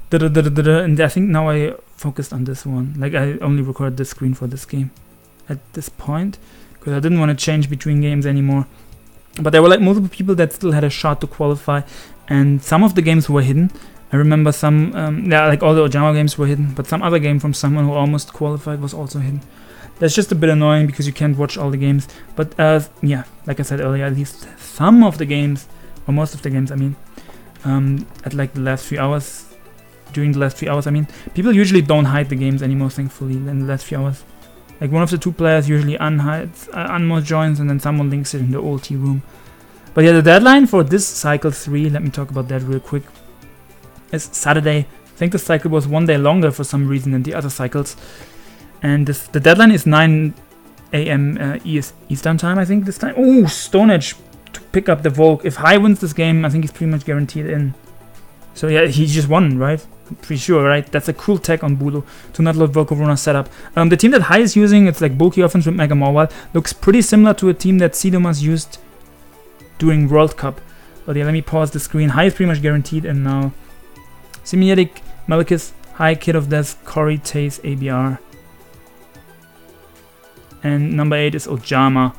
Da -da -da -da -da -da. And I think now I focused on this one. Like I only recorded the screen for this game at this point, because I didn't want to change between games anymore. But there were like multiple people that still had a shot to qualify, and some of the games were hidden. I remember some, um, yeah, like all the Ojama games were hidden, but some other game from someone who almost qualified was also hidden. That's just a bit annoying because you can't watch all the games. But uh, yeah, like I said earlier, at least some of the games, or most of the games, I mean, um, at like the last few hours, during the last few hours, I mean, people usually don't hide the games anymore, thankfully, in the last few hours. Like one of the two players usually unhides, uh, unmods joins, and then someone links it in the ulti room. But yeah, the deadline for this cycle three, let me talk about that real quick, is Saturday. I think the cycle was one day longer for some reason than the other cycles. And this, the deadline is nine A M uh, East, Eastern time, I think, this time. Oh, Stone Edge to pick up the Volk. If High wins this game, I think he's pretty much guaranteed in. So yeah, he just won, right? pretty sure, right? That's a cool tech on Bulo to not let Volcarona set up. Um, the team that Hai is using, it's like bulky offense with Mega Mawile, looks pretty similar to a team that Sidomas used during World Cup. But yeah, let me pause the screen. Hai is pretty much guaranteed, and now Semiatic, Malekith, Hai, Kid of Death, Kory, Taze, A B R. And number eight is Ojama.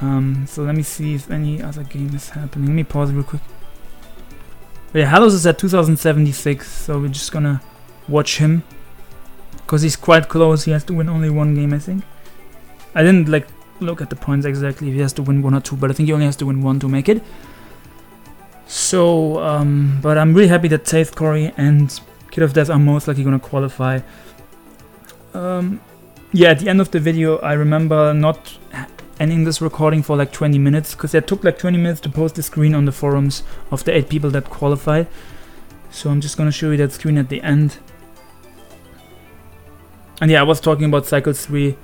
Um, so let me see if any other game is happening. Let me pause real quick. Yeah, Halos is at two thousand seventy-six, so we're just gonna watch him because he's quite close. He has to win only one game, I think. I didn't like look at the points exactly if he has to win one or two, but I think he only has to win one to make it. So, um, but I'm really happy that Taze, Kory, and Kid of Death are most likely gonna qualify. Um, yeah, at the end of the video, I remember not ending this recording for like twenty minutes, because it took like twenty minutes to post the screen on the forums of the eight people that qualified. So I'm just gonna show you that screen at the end. And yeah, I was talking about Cycle three.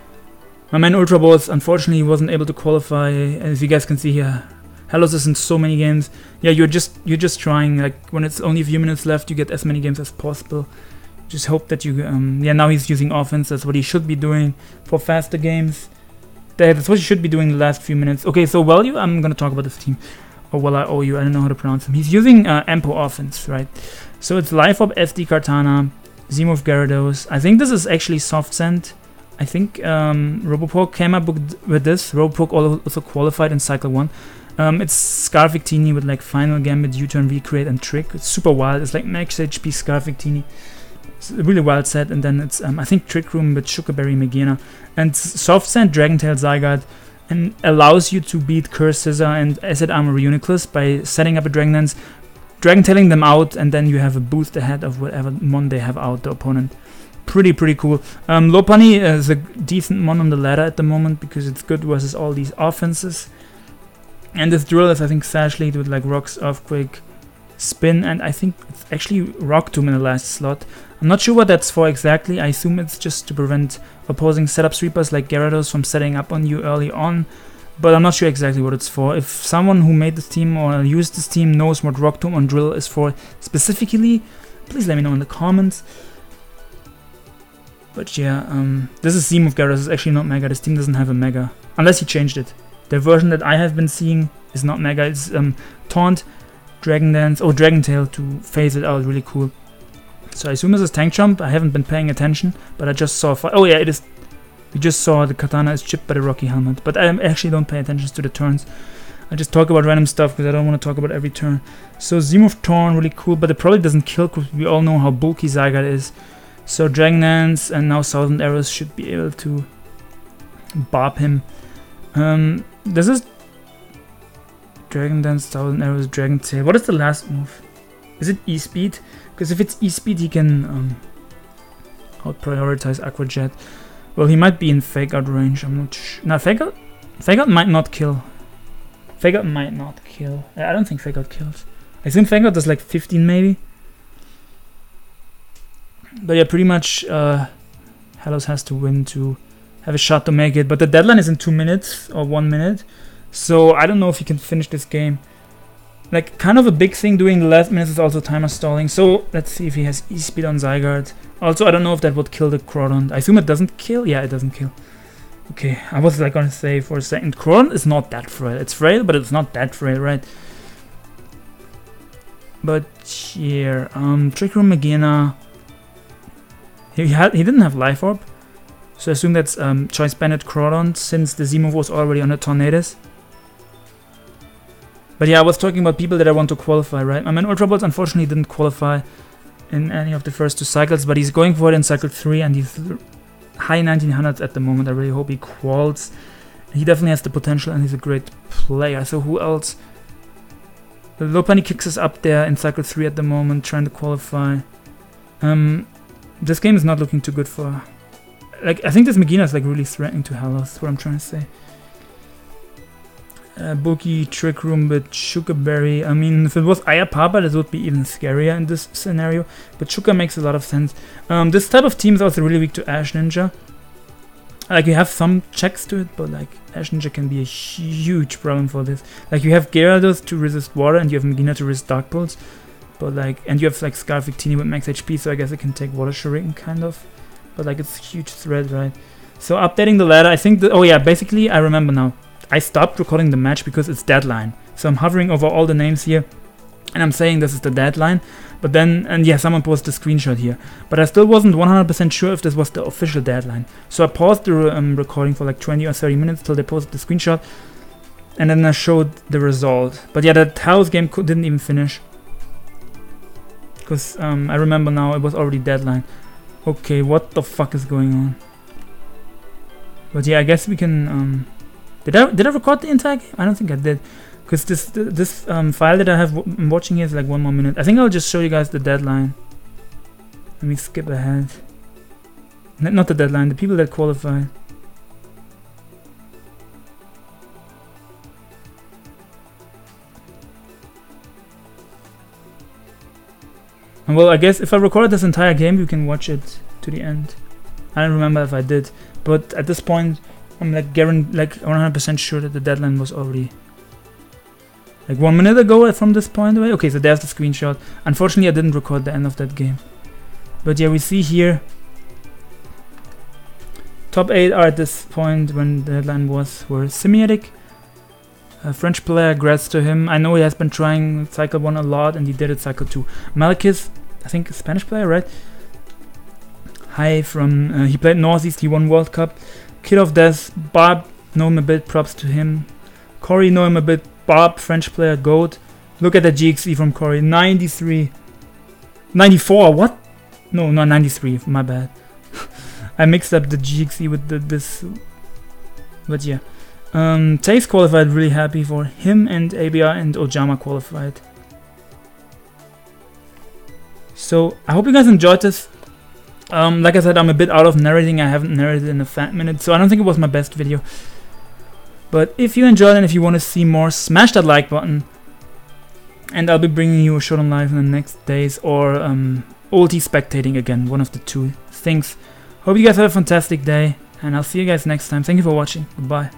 My man Ultra Balls, unfortunately, wasn't able to qualify. As you guys can see here, Halos is in so many games. Yeah, you're just you're just trying. Like, when it's only a few minutes left, you get as many games as possible. Just hope that you um, yeah, now he's using offense. That's what he should be doing for faster games. That's what you should be doing the last few minutes. Okay, so Wellu, I'm going to talk about this team. Or well, I owe you, I don't know how to pronounce him. He's using uh, Ampo offense, right? So it's Life Orb, S D, Kartana, Zimov, Gyarados. I think this is actually Soft Send. I think um, Robopok came up with this. Robopok also qualified in Cycle one. Um, it's Scarf Victini with like Final Gambit, U-Turn, Recreate, and Trick. It's super wild. It's like Max H P, Scarf Victini. It's a really wild set, and then it's, um, I think, Trick Room with Sugarberry Megaena. And Soft Sand, Dragon Tail, Zygarde, and allows you to beat Curse Scissor and Acid Armor Reuniclus by setting up a Dragon Dance, Dragon Tailing them out, and then you have a boost ahead of whatever mon they have out, the opponent. Pretty, pretty cool. Um, Lopunny is a decent mon on the ladder at the moment because it's good versus all these offenses. And this drill is, I think, Sash Lead with like Rocks, Earthquake, Spin, and I think it's actually Rock Tomb in the last slot. I'm not sure what that's for exactly. I assume it's just to prevent opposing setup sweepers like Gyarados from setting up on you early on, but I'm not sure exactly what it's for. If someone who made this team or used this team knows what Rock Tomb on Drill is for specifically, please let me know in the comments. But yeah, um, this is Zimov Gyarados. It's actually not Mega. This team doesn't have a Mega, unless he changed it. The version that I have been seeing is not Mega. It's um, Taunt, Dragon Dance, or Dragon Tail to phase it out. Really cool. So I assume this is Tank Jump. I haven't been paying attention, but I just saw... Oh yeah, it is... We just saw the Kartana is chipped by the Rocky Helmet, but I actually don't pay attention to the turns. I just talk about random stuff because I don't want to talk about every turn. So Zimov Torn, really cool, but it probably doesn't kill because we all know how bulky Zygarde is. So Dragon Dance and now Thousand Arrows should be able to barb him. Um, this is... Dragon Dance, Thousand Arrows, Dragon Tail. What is the last move? Is it E-Speed? Because if it's E-Speed, he can um, out-prioritize Aqua Jet. Well, he might be in Fake-Out range, I'm not sure. No, Fake-Out Fake-Out might not kill. Fake-Out might not kill. I don't think Fake-Out kills. I assume Fake-Out is like fifteen, maybe. But yeah, pretty much uh, Halos has to win to have a shot to make it. But the deadline is in two minutes or one minute. So I don't know if he can finish this game. Like, kind of a big thing doing the last minutes is also timer stalling. So let's see if he has E-Speed on Zygarde. Also, I don't know if that would kill the Crawdon. I assume it doesn't kill? Yeah, it doesn't kill. Okay, I was like gonna say for a second, Crawdon is not that frail. It's frail, but it's not that frail, right? But here, um, Trick Room Megaena. He, had, he didn't have Life Orb. So I assume that's um, Choice Banded Crawdon, since the Zimov was already on the Tornadus. But yeah, I was talking about people that I want to qualify, right? I mean, Ultra Balls unfortunately didn't qualify in any of the first two cycles, but he's going for it in cycle three, and he's high nineteen hundreds at the moment. I really hope he quals. He definitely has the potential, and he's a great player. So who else? Lopunny kicks us up there in cycle three at the moment, trying to qualify. Um, this game is not looking too good for... Like, I think this Megaena is like really threatening to Halos, is what I'm trying to say. Uh, Bulky Trick Room with Sugarberry. I mean, if it was Ayapapa, this would be even scarier in this scenario, but Sugar makes a lot of sense. Um, this type of team is also really weak to Ash Ninja. Like, you have some checks to it, but like Ash Ninja can be a huge problem for this. Like, you have Gyarados to resist water, and you have Megaena to resist Dark Pulse. But like, and you have like Scarf Victini with max H P, so I guess it can take Water Shuriken kind of. But like, it's a huge threat, right? So updating the ladder, I think the, oh yeah, basically I remember now. I stopped recording the match because it's deadline. So I'm hovering over all the names here and I'm saying this is the deadline. But then, and yeah, someone posted a screenshot here. But I still wasn't one hundred percent sure if this was the official deadline. So I paused the um, recording for like twenty or thirty minutes till they posted the screenshot. And then I showed the result. But yeah, that house game co didn't even finish. Because um, I remember now it was already deadline. Okay, what the fuck is going on? But yeah, I guess we can... Um, did I did I record the entire game? I don't think I did. Because this this um, file that I have w I'm watching here is like one more minute. I think I'll just show you guys the deadline. Let me skip ahead. N not the deadline, the people that qualified. And well, I guess if I recorded this entire game, you can watch it to the end. I don't remember if I did, but at this point, I'm like guaranteed, like one hundred percent sure that the deadline was already like one minute ago from this point away. Okay, so there's the screenshot. Unfortunately, I didn't record the end of that game. But yeah, we see here top eight are at this point when the deadline was were Semiatic, a French player, grats to him. I know he has been trying cycle one a lot and he did it cycle two. Malekith, I think a Spanish player, right? Hi from, uh, he played Northeast, he won World Cup. Kid of Death, Barb, know him a bit, props to him. Kory, know him a bit, Barb, French player, GOAT. Look at the G X E from Kory, ninety-three, ninety-four, what? No, not ninety-three, my bad. I mixed up the G X E with the, this, but yeah. Um, Taze qualified, really happy for him, and A B R and Ojama qualified. So, I hope you guys enjoyed this. Um, like I said, I'm a bit out of narrating, I haven't narrated in a fat minute, so I don't think it was my best video. But if you enjoyed and if you want to see more, smash that like button. And I'll be bringing you a short on live in the next days, or um, O L T spectating again, one of the two things. Hope you guys have a fantastic day, and I'll see you guys next time. Thank you for watching, goodbye.